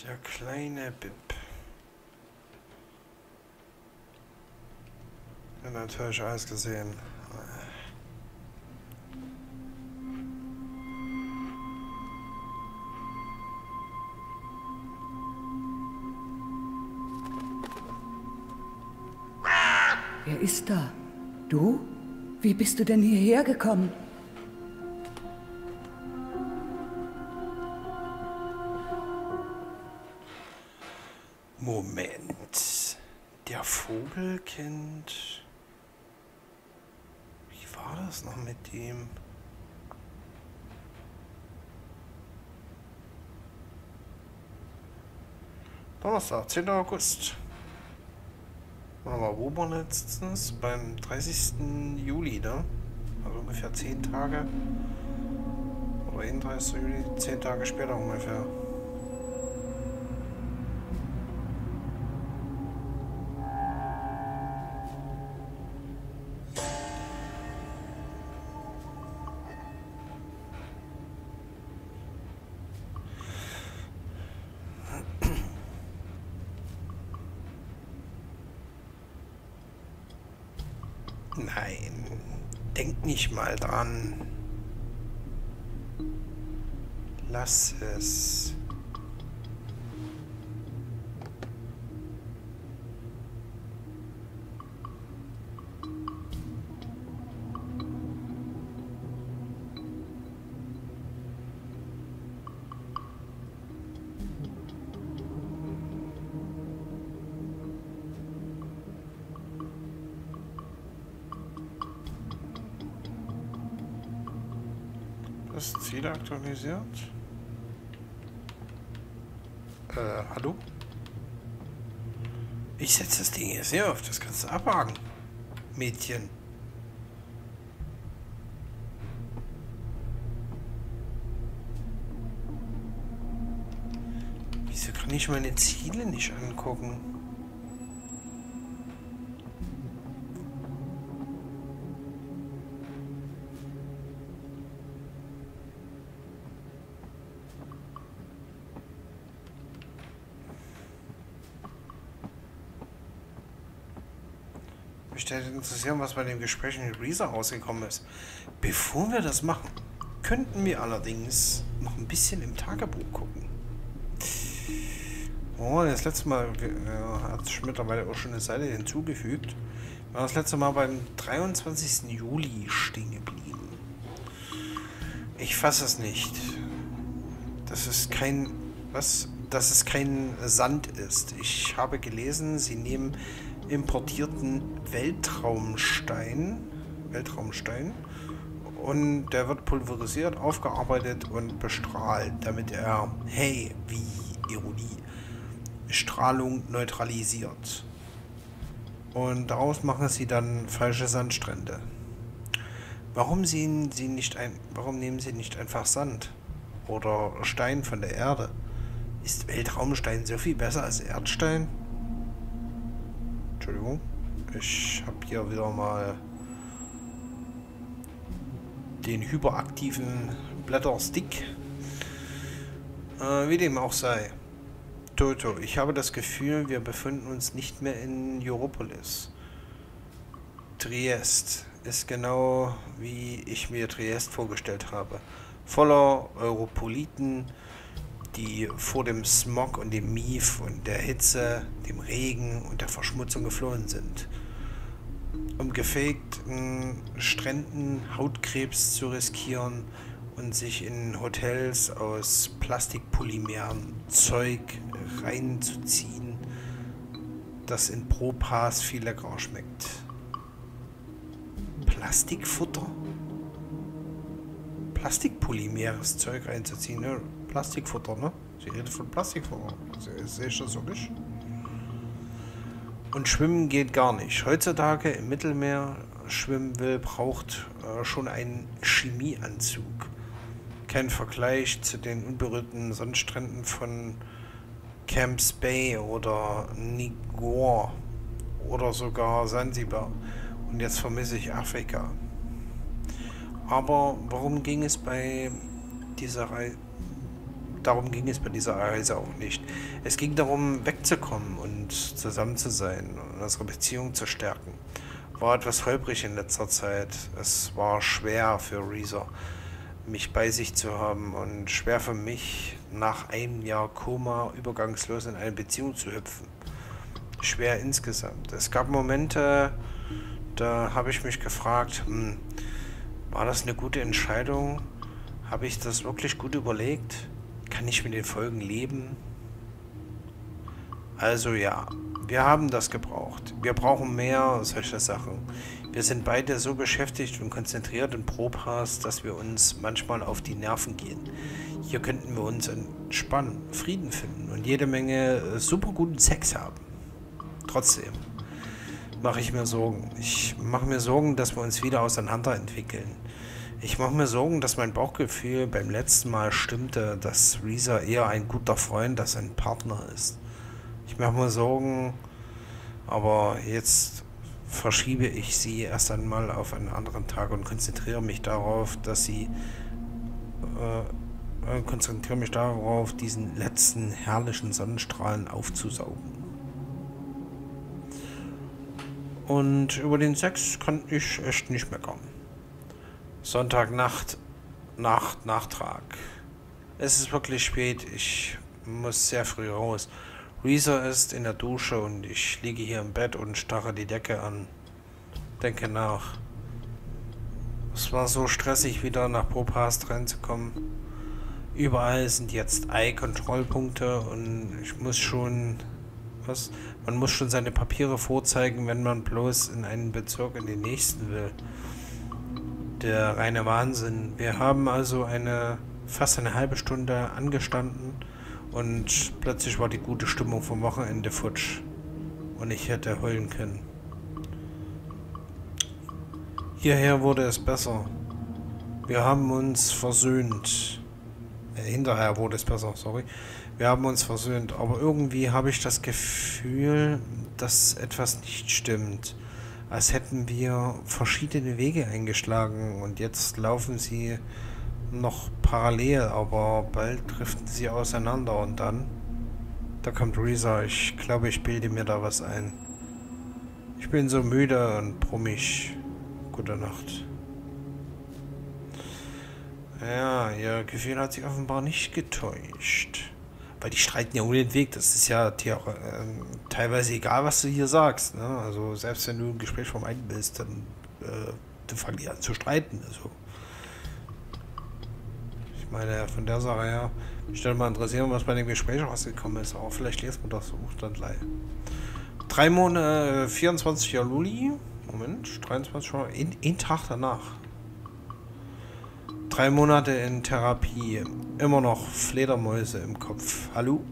Der kleine Bip. Ja, natürlich alles gesehen. Wer ist da? Du? Wie bist du denn hierher gekommen? Moment, der Vogelkind, wie war das noch mit dem? Donnerstag, 10. August. Oder war Roman letztens beim 30. Juli, ne? Also ungefähr 10 Tage. Oder 31. Juli, 10 Tage später ungefähr. Nein, denk nicht mal dran. Lass es. Das Ziel aktualisiert. Hallo? Ich setze das Ding hier sehr oft, das kannst du abhaken, Mädchen. Wieso kann ich meine Ziele nicht angucken? Interessieren, was bei dem Gespräch mit Reza rausgekommen ist. Bevor wir das machen, könnten wir allerdings noch ein bisschen im Tagebuch gucken. Oh, das letzte Mal hat es mittlerweile auch schon eine Seite hinzugefügt. Wir waren das letzte Mal beim 23. Juli stehen geblieben. Ich fasse es nicht. Das ist kein... Was? Dass es kein Sand ist. Ich habe gelesen, sie nehmen importierten Weltraumstein und der wird pulverisiert, aufgearbeitet und bestrahlt, damit er, hey, wie Ironie, Strahlung neutralisiert. Und daraus machen sie dann falsche Sandstrände. Warum nehmen sie nicht einfach Sand oder Stein von der Erde? Ist Weltraumstein so viel besser als Erdstein? Entschuldigung, ich habe hier wieder mal den hyperaktiven Blätterstick. Wie dem auch sei. Toto, ich habe das Gefühl, wir befinden uns nicht mehr in Europolis. Triest ist genau, wie ich mir Triest vorgestellt habe. Voller Europoliten, die vor dem Smog und dem Mief und der Hitze, dem Regen und der Verschmutzung geflohen sind, um gefakten Stränden Hautkrebs zu riskieren und sich in Hotels aus Plastikpolymeren Zeug reinzuziehen, das in Propast viel leckerer schmeckt. Plastikfutter? Plastikpolymeres Zeug reinzuziehen, ne? Plastikfutter, ne? Sie redet von Plastikfutter. Sehe ich das so nicht? Und schwimmen geht gar nicht. Heutzutage im Mittelmeer schwimmen will, braucht schon einen Chemieanzug. Kein Vergleich zu den unberührten Sandstränden von Camps Bay oder Nigor oder sogar Sansibar. Und jetzt vermisse ich Afrika. Aber warum ging es bei dieser Reise? Darum ging es bei dieser Reise auch nicht. Es ging darum, wegzukommen und zusammen zu sein und unsere Beziehung zu stärken. War etwas holprig in letzter Zeit. Es war schwer für Reza, mich bei sich zu haben, und schwer für mich, nach einem Jahr Koma übergangslos in eine Beziehung zu hüpfen. Schwer insgesamt. Es gab Momente, da habe ich mich gefragt, war das eine gute Entscheidung? Habe ich das wirklich gut überlegt? Kann ich mit den Folgen leben? Also ja, wir haben das gebraucht. Wir brauchen mehr solcher Sachen. Wir sind beide so beschäftigt und konzentriert in Propast, dass wir uns manchmal auf die Nerven gehen. Hier könnten wir uns entspannen, Frieden finden und jede Menge super guten Sex haben. Trotzdem mache ich mir Sorgen. Ich mache mir Sorgen, dass wir uns wieder auseinander entwickeln. Ich mache mir Sorgen, dass mein Bauchgefühl beim letzten Mal stimmte, dass Reza eher ein guter Freund als ein Partner ist. Ich mache mir Sorgen, aber jetzt verschiebe ich sie erst einmal auf einen anderen Tag und konzentriere mich darauf, diesen letzten herrlichen Sonnenstrahlen aufzusaugen. Und über den Sex kann ich echt nicht meckern. Sonntagnacht, Nachtrag. Es ist wirklich spät, ich muss sehr früh raus. Reza ist in der Dusche und ich liege hier im Bett und starre die Decke an. Denke nach. Es war so stressig, wieder nach Propast reinzukommen. Überall sind jetzt Eye-Kontrollpunkte und ich muss schon... Was? Man muss schon seine Papiere vorzeigen, wenn man bloß in einen Bezirk in den nächsten will. Der reine Wahnsinn. Wir haben also fast eine halbe Stunde angestanden und plötzlich war die gute Stimmung vom Wochenende futsch. Und ich hätte heulen können. Hierher wurde es besser. Wir haben uns versöhnt. Hinterher wurde es besser, sorry. Wir haben uns versöhnt, aber irgendwie habe ich das Gefühl, dass etwas nicht stimmt. Als hätten wir verschiedene Wege eingeschlagen und jetzt laufen sie noch parallel, aber bald driften sie auseinander und dann... Da kommt Reza, ich glaube, ich bilde mir da was ein. Ich bin so müde und brummig. Gute Nacht. Ja, ihr Gefühl hat sich offenbar nicht getäuscht. weil die streiten ja um den Weg. Das ist ja teilweise egal, was du hier sagst. Ne? Also selbst wenn du ein Gespräch vom einen bist, dann, dann fangen die an zu streiten. Also ich meine, von der Sache her, mich würde mal interessieren, was bei dem Gespräch rausgekommen ist. Aber vielleicht lesen wir das auch dann gleich. 24. Juli. Moment, 23. In Tag danach. 3 Monate in Therapie. Immer noch Fledermäuse im Kopf. Hallo?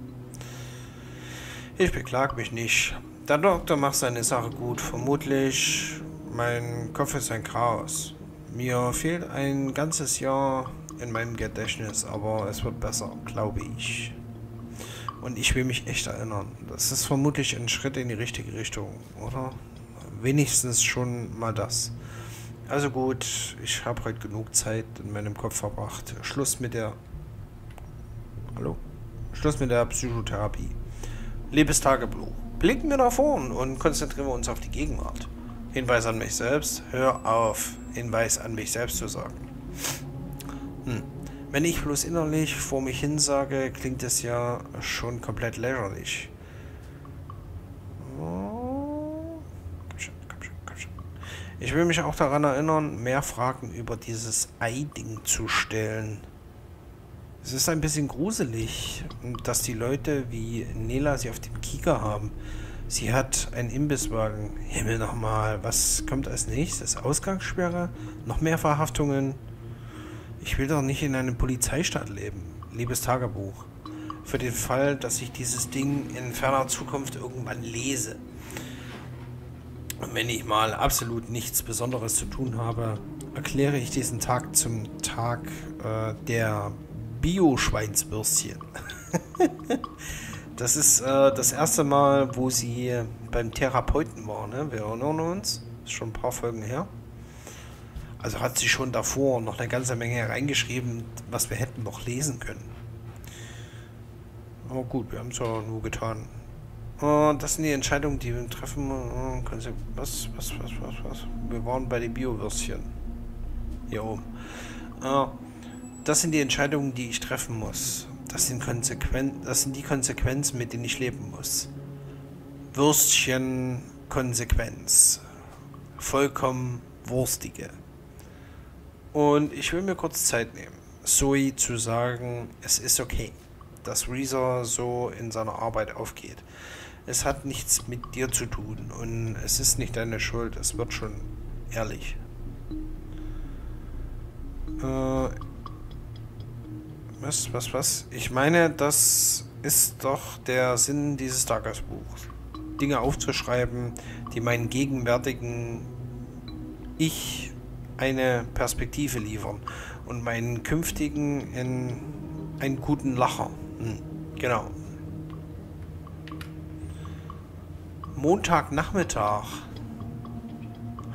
Ich beklag mich nicht. Der Doktor macht seine Sache gut. Vermutlich. Mein Kopf ist ein Chaos. Mir fehlt ein ganzes Jahr in meinem Gedächtnis, aber es wird besser, glaube ich. Und ich will mich echt erinnern. Das ist vermutlich ein Schritt in die richtige Richtung, oder? Wenigstens schon mal das. Also gut, ich habe heute genug Zeit in meinem Kopf verbracht. Schluss mit der... Hallo? Schluss mit der Psychotherapie. Liebes Tagebuch, blicken wir nach vorn und konzentrieren wir uns auf die Gegenwart. Hinweis an mich selbst. Hör auf, Hinweis an mich selbst zu sagen. Wenn ich bloß innerlich vor mich hin sage, klingt es ja schon komplett lächerlich. Oh. Komm schon, komm schon, komm schon. Ich will mich auch daran erinnern, mehr Fragen über dieses Ei-Ding zu stellen. Es ist ein bisschen gruselig, dass die Leute wie Nela sie auf dem Kieker haben. Sie hat einen Imbisswagen. Himmel nochmal, was kommt als nächstes? Ausgangssperre? Noch mehr Verhaftungen? Ich will doch nicht in einem Polizeistaat leben, liebes Tagebuch. Für den Fall, dass ich dieses Ding in ferner Zukunft irgendwann lese. Und wenn ich mal absolut nichts Besonderes zu tun habe, erkläre ich diesen Tag zum Tag der Bio-Schweinswürstchen. Das ist das erste Mal, wo sie beim Therapeuten war, ne? Wir erinnern uns, ist schon ein paar Folgen her. Also hat sie schon davor noch eine ganze Menge hereingeschrieben, was wir hätten noch lesen können. Aber gut, wir haben es ja nur getan. Das sind die Entscheidungen, die wir treffen. Was? Wir waren bei den Biowürstchen. Hier oben. Das sind die Entscheidungen, die ich treffen muss. Das sind die Konsequenzen, mit denen ich leben muss. Würstchen, Konsequenz. Vollkommen wurstige. Und ich will mir kurz Zeit nehmen, Zoe zu sagen, es ist okay, dass Reza so in seiner Arbeit aufgeht. Es hat nichts mit dir zu tun und es ist nicht deine Schuld, es wird schon ehrlich. Was? Ich meine, das ist doch der Sinn dieses Tagesbuchs. Dinge aufzuschreiben, die meinen gegenwärtigen Ich eine Perspektive liefern und meinen künftigen in einen guten Lacher. Genau. Montagnachmittag.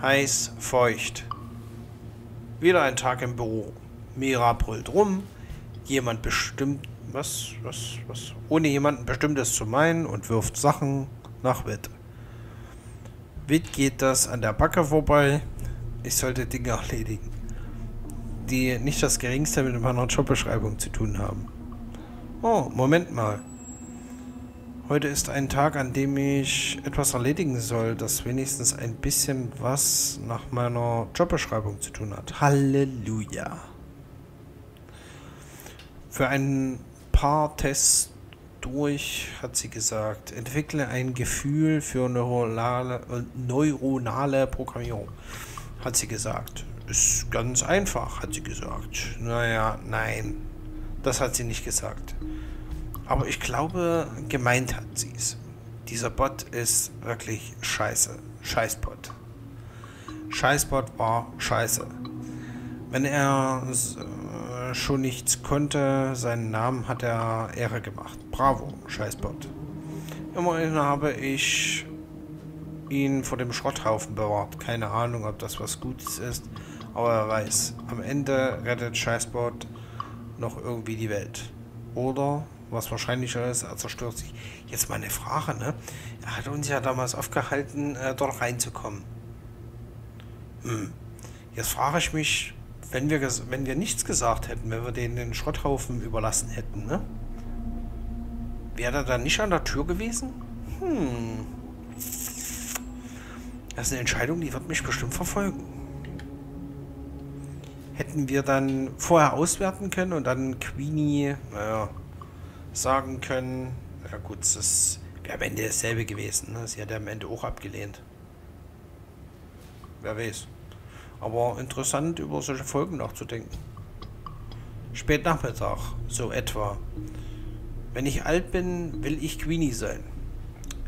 Heiß, feucht. Wieder ein Tag im Büro. Mira brüllt rum. Jemand bestimmt... Was? Ohne jemanden Bestimmtes zu meinen und wirft Sachen nach Witt. Witt geht das an der Backe vorbei. Ich sollte Dinge erledigen, die nicht das Geringste mit meiner Jobbeschreibung zu tun haben. Oh, Moment mal. Heute ist ein Tag, an dem ich etwas erledigen soll, das wenigstens ein bisschen was nach meiner Jobbeschreibung zu tun hat. Halleluja. Für ein paar Tests durch, hat sie gesagt, entwickle ein Gefühl für neuronale Programmierung. Hat sie gesagt. Ist ganz einfach, hat sie gesagt. Naja, nein. Das hat sie nicht gesagt. Aber ich glaube, gemeint hat sie es. Dieser Bot ist wirklich scheiße. Scheißbot. Scheißbot war scheiße. Wenn er schon nichts konnte, seinen Namen hat er Ehre gemacht. Bravo, Scheißbot. Immerhin habe ich ihn vor dem Schrotthaufen bewahrt. Keine Ahnung, ob das was Gutes ist, aber er weiß, am Ende rettet Scheißbot noch irgendwie die Welt. Oder, was wahrscheinlicher ist, er zerstört sich. Jetzt mal eine Frage, ne? Er hat uns ja damals aufgehalten, dort reinzukommen. Jetzt frage ich mich, wenn wir nichts gesagt hätten, wenn wir den Schrotthaufen überlassen hätten, ne? Wäre er da nicht an der Tür gewesen? Hm. Das ist eine Entscheidung, die wird mich bestimmt verfolgen. Hätten wir dann vorher auswerten können und dann Queenie, naja, sagen können. Ja gut, das wäre am Ende dasselbe gewesen. Ne? Sie hat ja am Ende auch abgelehnt. Wer weiß. Aber interessant, über solche Folgen nachzudenken. Spätnachmittag, so etwa. Wenn ich alt bin, will ich Queenie sein.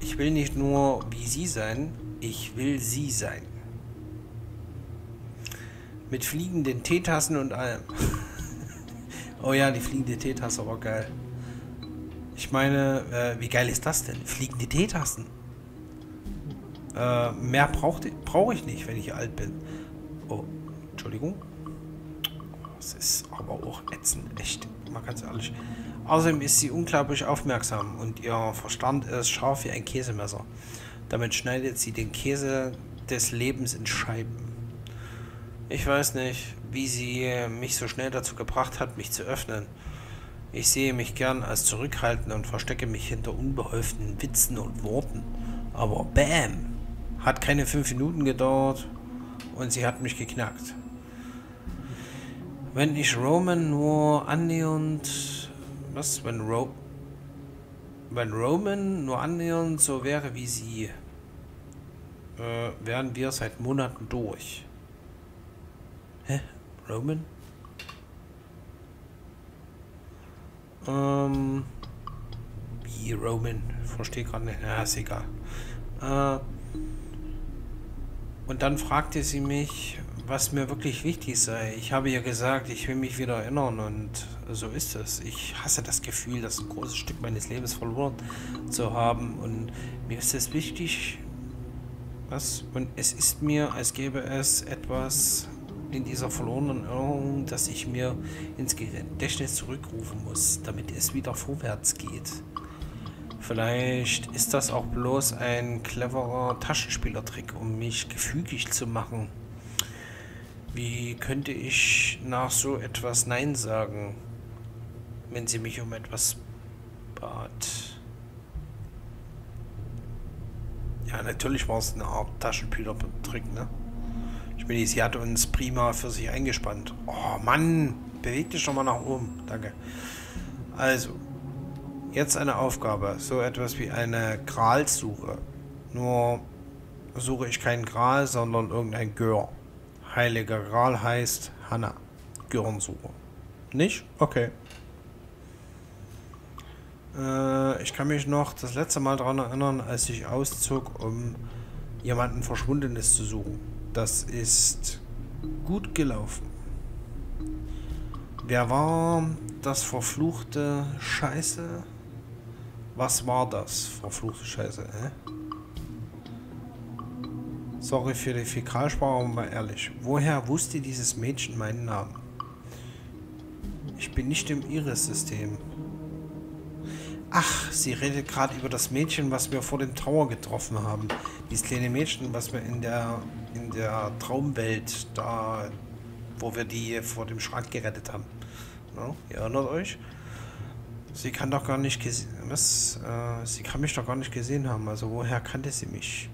Ich will nicht nur wie sie sein, ich will sie sein. Mit fliegenden Teetassen und allem. Oh ja, die fliegende Teetasse war geil. Ich meine, wie geil ist das denn? Fliegende Teetassen. Mehr brauche ich nicht, wenn ich alt bin. Oh, Entschuldigung. Das ist aber auch ätzend, echt. Mal ganz ehrlich. Außerdem ist sie unglaublich aufmerksam und ihr Verstand ist scharf wie ein Käsemesser. Damit schneidet sie den Käse des Lebens in Scheiben. Ich weiß nicht, wie sie mich so schnell dazu gebracht hat, mich zu öffnen. Ich sehe mich gern als zurückhaltend und verstecke mich hinter unbeholfenen Witzen und Worten. Aber bam! Hat keine 5 Minuten gedauert und sie hat mich geknackt. Wenn ich Roman nur annähernd... Was? Wenn Roman nur annähernd so wäre wie sie, wären wir seit Monaten durch. Hä? Roman? Wie Roman? Verstehe gerade nicht. Ja, ist egal. Und dann fragte sie mich, was mir wirklich wichtig sei. Ich habe ihr gesagt, ich will mich wieder erinnern und so ist es. Ich hasse das Gefühl, das ein großes Stück meines Lebens verloren zu haben und mir ist es wichtig, was? Und es ist mir, als gäbe es etwas in dieser verlorenen Erinnerung, dass ich mir ins Gedächtnis zurückrufen muss, damit es wieder vorwärts geht. Vielleicht ist das auch bloß ein cleverer Taschenspielertrick, um mich gefügig zu machen. Wie könnte ich nach so etwas Nein sagen, wenn sie mich um etwas bat? Ja, natürlich war es eine Art Taschenspielertrick, ne? Ich meine, sie hat uns prima für sich eingespannt. Oh Mann, beweg dich doch mal nach oben. Danke. Also, jetzt eine Aufgabe. So etwas wie eine Gralsuche. Nur suche ich keinen Gral, sondern irgendein Gör. Heiliger Gral heißt Hanna. Görensuche. Nicht? Okay. Ich kann mich noch das letzte Mal daran erinnern, als ich auszog, um jemanden Verschwundenes zu suchen. Das ist gut gelaufen. Wer war das verfluchte Scheiße? Was war das verfluchte Scheiße? Sorry für die Fäkalsprache, aber ehrlich. Woher wusste dieses Mädchen meinen Namen? Ich bin nicht im Iris-System. Ach, sie redet gerade über das Mädchen, was wir vor dem Tower getroffen haben. Dieses kleine Mädchen, was wir in der Traumwelt, da, wo wir die vor dem Schrank gerettet haben. No? Ihr erinnert euch? Sie kann doch gar nicht sie kann mich doch gar nicht gesehen haben. Also woher kannte sie mich?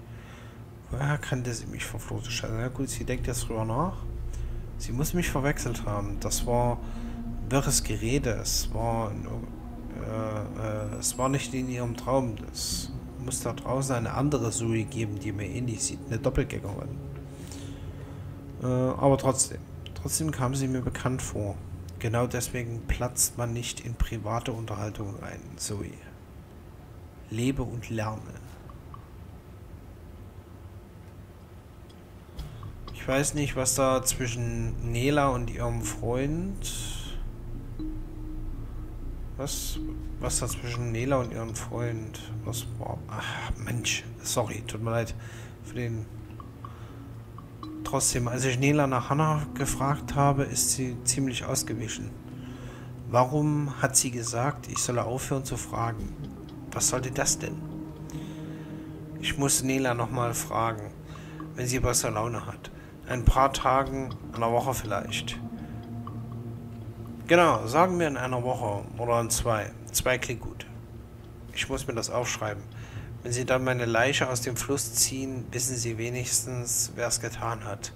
Woher kannte sie mich, verfluchte Scheiße? Na gut, sie denkt jetzt drüber nach. Sie muss mich verwechselt haben. Das war wirres Gerede. Es war nicht in ihrem Traum. Es muss da draußen eine andere Zoe geben, die mir ähnlich sieht. Eine Doppelgängerin. Aber trotzdem. Trotzdem kam sie mir bekannt vor. Genau deswegen platzt man nicht in private Unterhaltungen ein, Zoe. Lebe und lerne. Ich weiß nicht, was da zwischen Nela und ihrem Freund... Was da zwischen Nela und ihrem Freund... Was war... Ach, Mensch. Sorry, tut mir leid für den... Trotzdem, als ich Nela nach Hanna gefragt habe, ist sie ziemlich ausgewichen. Warum hat sie gesagt, ich solle aufhören zu fragen? Was sollte das denn? Ich muss Nela nochmal fragen, wenn sie besser Laune hat. Ein paar Tagen, einer Woche vielleicht. Genau, sagen wir in einer Woche oder in 2. 2 klingt gut. Ich muss mir das aufschreiben. Wenn sie dann meine Leiche aus dem Fluss ziehen, wissen sie wenigstens, wer es getan hat.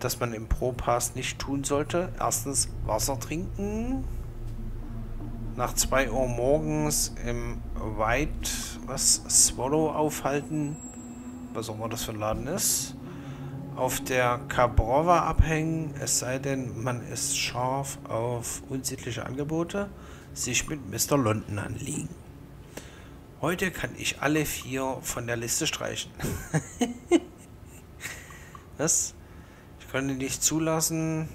Dass man im Propast nicht tun sollte. Erstens Wasser trinken. Nach 2 Uhr morgens im White Swallow aufhalten. Was auch immer das für ein Laden ist. Auf der Cabrova abhängen, es sei denn, man ist scharf auf unsittliche Angebote, sich mit Mr. London anliegen. Heute kann ich alle 4 von der Liste streichen. Was? Ich konnte nicht zulassen,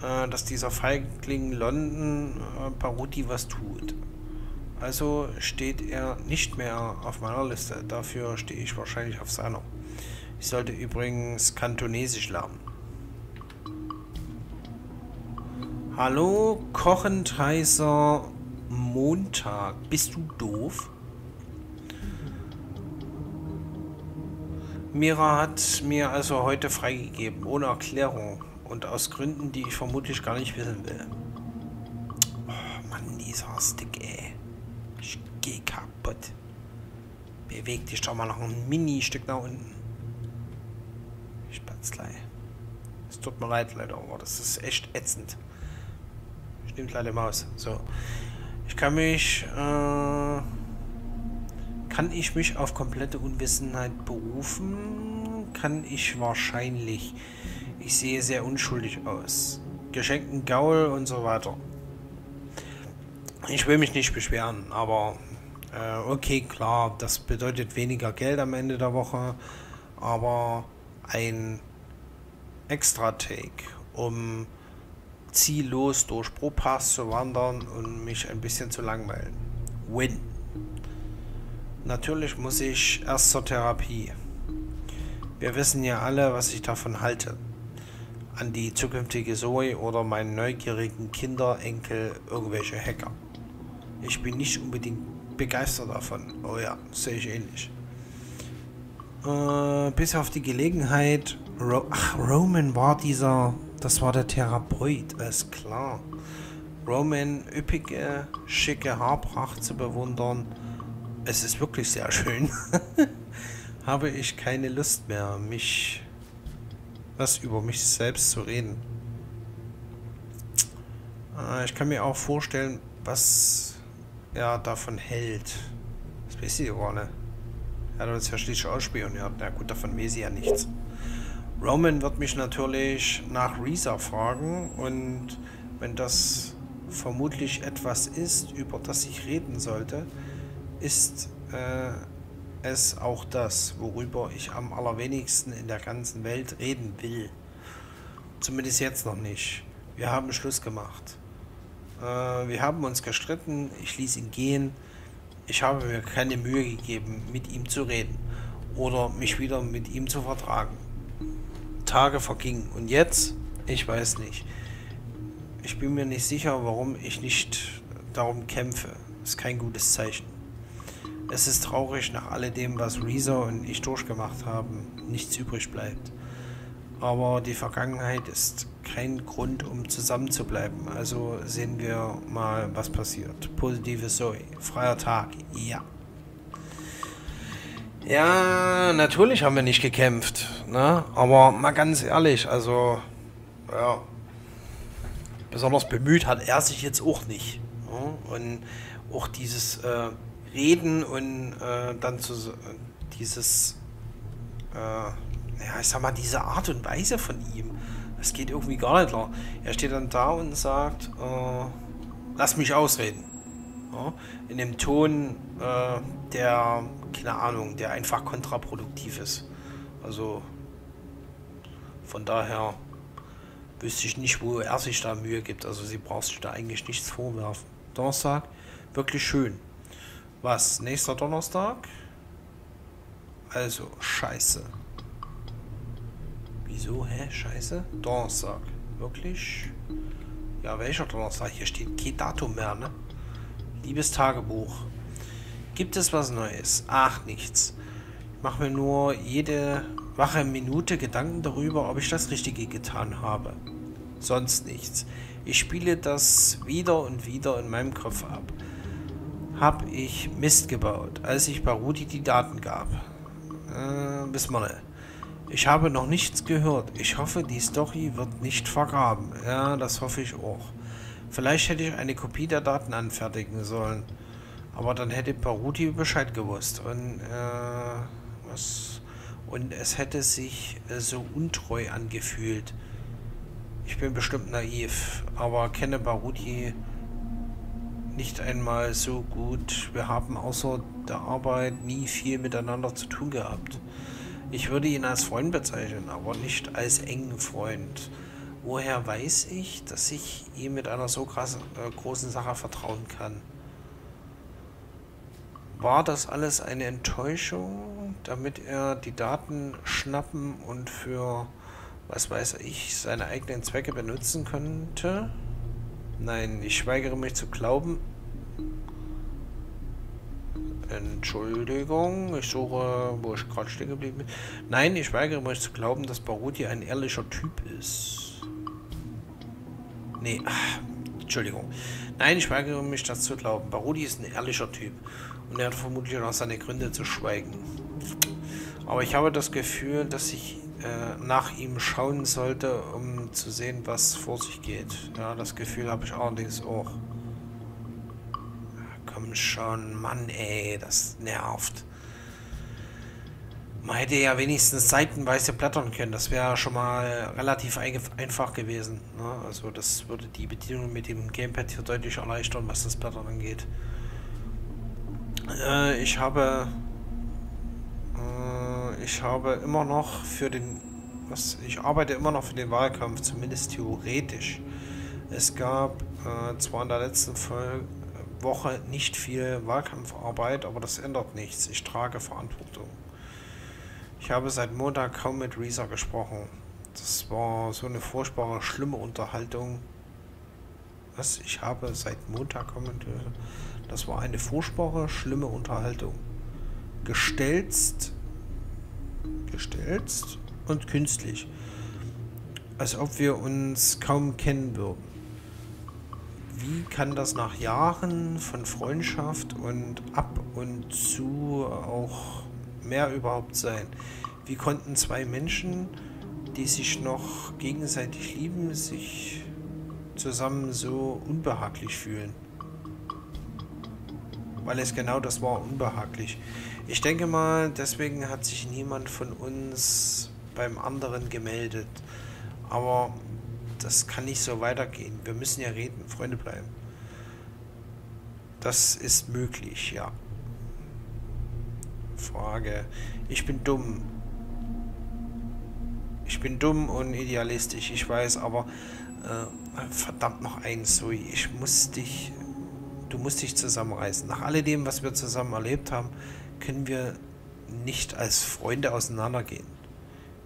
dass dieser Feigling London Baruti was tut. Also steht er nicht mehr auf meiner Liste. Dafür stehe ich wahrscheinlich auf seiner. Ich sollte übrigens Kantonesisch lernen. Hallo, kochend heißer Montag. Bist du doof? Mira hat mir also heute freigegeben, ohne Erklärung und aus Gründen, die ich vermutlich gar nicht wissen will. Oh Mann, dieser Stick, ey. Ich geh kaputt. Beweg dich doch mal noch ein Mini-Stück nach unten. Spatzlei. Es tut mir leid, leider, aber das ist echt ätzend. Stimmt, leider Maus. So. Ich kann mich. Kann ich mich auf komplette Unwissenheit berufen? Kann ich wahrscheinlich. Ich sehe sehr unschuldig aus. Geschenkten Gaul und so weiter. Ich will mich nicht beschweren, aber okay, klar, das bedeutet weniger Geld am Ende der Woche, aber ein Extra-Take, um ziellos durch Propast zu wandern und mich ein bisschen zu langweilen. Win. Natürlich muss ich erst zur Therapie. Wir wissen ja alle, was ich davon halte. An die zukünftige Zoe oder meinen neugierigen Kinderenkel irgendwelche Hacker. Ich bin nicht unbedingt begeistert davon. Oh ja, sehe ich ähnlich. Bis auf die Gelegenheit, Roman war dieser, das war der Therapeut, ist klar. Roman, üppige, schicke Haarpracht zu bewundern, es ist wirklich sehr schön. Habe ich keine Lust mehr, über mich selbst zu reden. Ich kann mir auch vorstellen, was er davon hält. Das weiß ich gar nicht. Er hat uns ja schließlich ausspioniert. Na gut, davon weiß ich ja nichts. Roman wird mich natürlich nach Reza fragen und wenn das vermutlich etwas ist, über das ich reden sollte, ist es auch das, worüber ich am allerwenigsten in der ganzen Welt reden will. Zumindest jetzt noch nicht. Wir haben Schluss gemacht. Wir haben uns gestritten, ich ließ ihn gehen. Ich habe mir keine Mühe gegeben, mit ihm zu reden oder mich wieder mit ihm zu vertragen. Tage vergingen und jetzt? Ich weiß nicht. Ich bin mir nicht sicher, warum ich nicht darum kämpfe. Ist kein gutes Zeichen. Es ist traurig, nach alledem, was Reza und ich durchgemacht haben, nichts übrig bleibt. Aber die Vergangenheit ist kein Grund, um zusammen zu bleiben. Also sehen wir mal, was passiert. Positive Zoe. Freier Tag. Ja. Ja, natürlich haben wir nicht gekämpft. Ne? Aber mal ganz ehrlich, also ja, besonders bemüht hat er sich jetzt auch nicht. Ne? Und auch dieses Reden und dann zu dieses ja, ich sag mal, diese Art und Weise von ihm, das geht irgendwie gar nicht klar. Er steht dann da und sagt, lass mich ausreden. Ja? In dem Ton, der, keine Ahnung, der einfach kontraproduktiv ist. Also, von daher wüsste ich nicht, wo er sich da Mühe gibt. Also, sie braucht sich da eigentlich nichts vorwerfen. Donnerstag, wirklich schön. Was, nächster Donnerstag? Also, scheiße. Wieso? Hä? Scheiße? Donnerstag. Wirklich? Ja, welcher Donnerstag? Hier steht kein Datum mehr, ne? Liebes Tagebuch. Gibt es was Neues? Ach, nichts. Ich mache mir nur jede wache Minute Gedanken darüber, ob ich das Richtige getan habe. Sonst nichts. Ich spiele das wieder und wieder in meinem Kopf ab. habe ich Mist gebaut, als ich Baruti die Daten gab. Bis morgen. Ich habe noch nichts gehört. Ich hoffe, die Story wird nicht vergraben. Ja, das hoffe ich auch. Vielleicht hätte ich eine Kopie der Daten anfertigen sollen. Aber dann hätte Baruti Bescheid gewusst. Und, und es hätte sich so untreu angefühlt. Ich bin bestimmt naiv, aber kenne Baruti nicht einmal so gut. Wir haben außer der Arbeit nie viel miteinander zu tun gehabt. Ich würde ihn als Freund bezeichnen, aber nicht als engen Freund. Woher weiß ich, dass ich ihm mit einer so großen Sache vertrauen kann? War das alles eine Enttäuschung, damit er die Daten schnappen und für, was weiß ich, seine eigenen Zwecke benutzen könnte? Nein, ich weigere mich zu glauben. Entschuldigung, ich suche, wo ich gerade stehen geblieben bin. Nein, ich weigere mich zu glauben, dass Baruti ein ehrlicher Typ ist. Nee, ach, Entschuldigung. Nein, ich weigere mich, das zu glauben. Baruti ist ein ehrlicher Typ. Und er hat vermutlich auch seine Gründe zu schweigen. Aber ich habe das Gefühl, dass ich nach ihm schauen sollte, um zu sehen, was vor sich geht. Ja, das Gefühl habe ich allerdings auch. Komm schon, Mann, ey, das nervt. Man hätte ja wenigstens seitenweise blättern können. Das wäre schon mal relativ einfach gewesen. Ne? Also das würde die Bedienung mit dem Gamepad hier deutlich erleichtern, was das Blättern angeht. Ich habe immer noch für den... Ich arbeite immer noch für den Wahlkampf, zumindest theoretisch. Es gab zwar in der letzten Woche nicht viel Wahlkampfarbeit, aber das ändert nichts. Ich trage Verantwortung. Ich habe seit Montag kaum mit Reza gesprochen. Das war so eine furchtbare, schlimme Unterhaltung. Was? Ich habe seit Montag kaum mit... Das war eine furchtbare, schlimme Unterhaltung. Gestelzt und künstlich. Als ob wir uns kaum kennen würden. Wie kann das nach Jahren von Freundschaft und ab und zu auch mehr überhaupt sein? Wie konnten zwei Menschen, die sich noch gegenseitig lieben, sich zusammen so unbehaglich fühlen? Weil es genau das war, unbehaglich. Ich denke mal, deswegen hat sich niemand von uns beim anderen gemeldet. Aber das kann nicht so weitergehen. Wir müssen ja reden, Freunde bleiben. Das ist möglich, ja. Frage. Ich bin dumm. Ich bin dumm und idealistisch, ich weiß, aber verdammt noch eins, Zoe. Du musst dich zusammenreißen. Nach alledem, was wir zusammen erlebt haben, können wir nicht als Freunde auseinandergehen.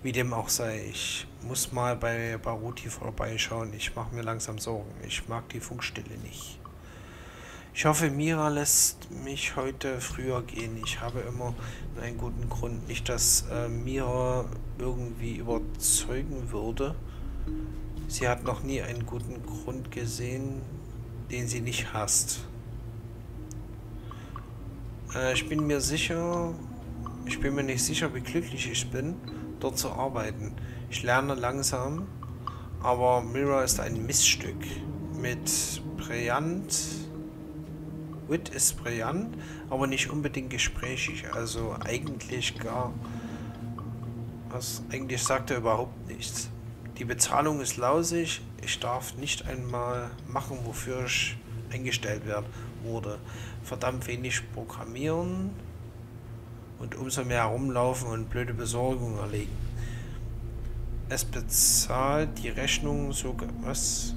Wie dem auch sei, ich muss mal bei Baruti vorbeischauen. Ich mache mir langsam Sorgen. Ich mag die Funkstille nicht. Ich hoffe, Mira lässt mich heute früher gehen. Ich habe immer einen guten Grund. Nicht, dass Mira irgendwie überzeugen würde. Sie hat noch nie einen guten Grund gesehen, den sie nicht hasst. Ich bin mir nicht sicher, wie glücklich ich bin, dort zu arbeiten. Ich lerne langsam, aber Mira ist ein Miststück. Wit ist brillant, aber nicht unbedingt gesprächig. Also eigentlich gar... Eigentlich sagt er überhaupt nichts. Die Bezahlung ist lausig. Ich darf nicht einmal machen, wofür ich eingestellt wurde. Verdammt wenig programmieren und umso mehr herumlaufen und blöde Besorgungen erlegen. Es bezahlt die Rechnung sogar... Was?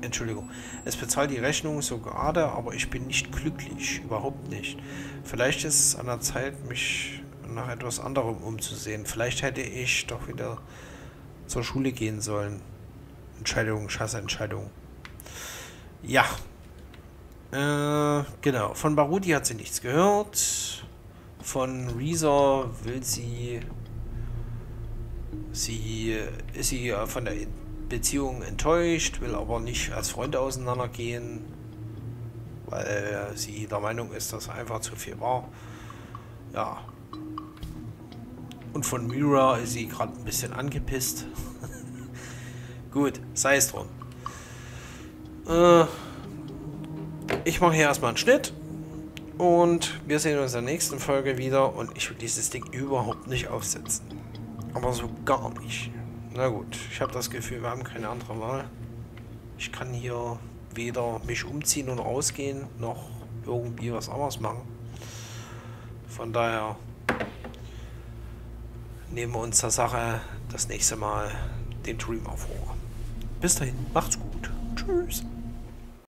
Entschuldigung. Es bezahlt die Rechnung sogar, aber ich bin nicht glücklich. Überhaupt nicht. Vielleicht ist es an der Zeit, mich nach etwas anderem umzusehen. Vielleicht hätte ich doch wieder zur Schule gehen sollen. Entscheidung, Schassentscheidung. Ja. Genau. Von Baruti hat sie nichts gehört. Von Reza will sie... Ist sie von der Beziehung enttäuscht, will aber nicht als Freunde auseinandergehen. weil sie der Meinung ist, dass einfach zu viel war. Ja. Und von Mira ist sie gerade ein bisschen angepisst. Gut, sei es drum. Ich mache hier erstmal einen Schnitt. Und wir sehen uns in der nächsten Folge wieder. Und ich will dieses Ding überhaupt nicht aufsetzen. Aber so gar nicht. Na gut, ich habe das Gefühl, wir haben keine andere Wahl. Ich kann hier weder mich umziehen und rausgehen, noch irgendwie was anderes machen. Von daher nehmen wir uns der Sache das nächste Mal den Dream auf Ohr. Bis dahin, macht's gut. Tschüss.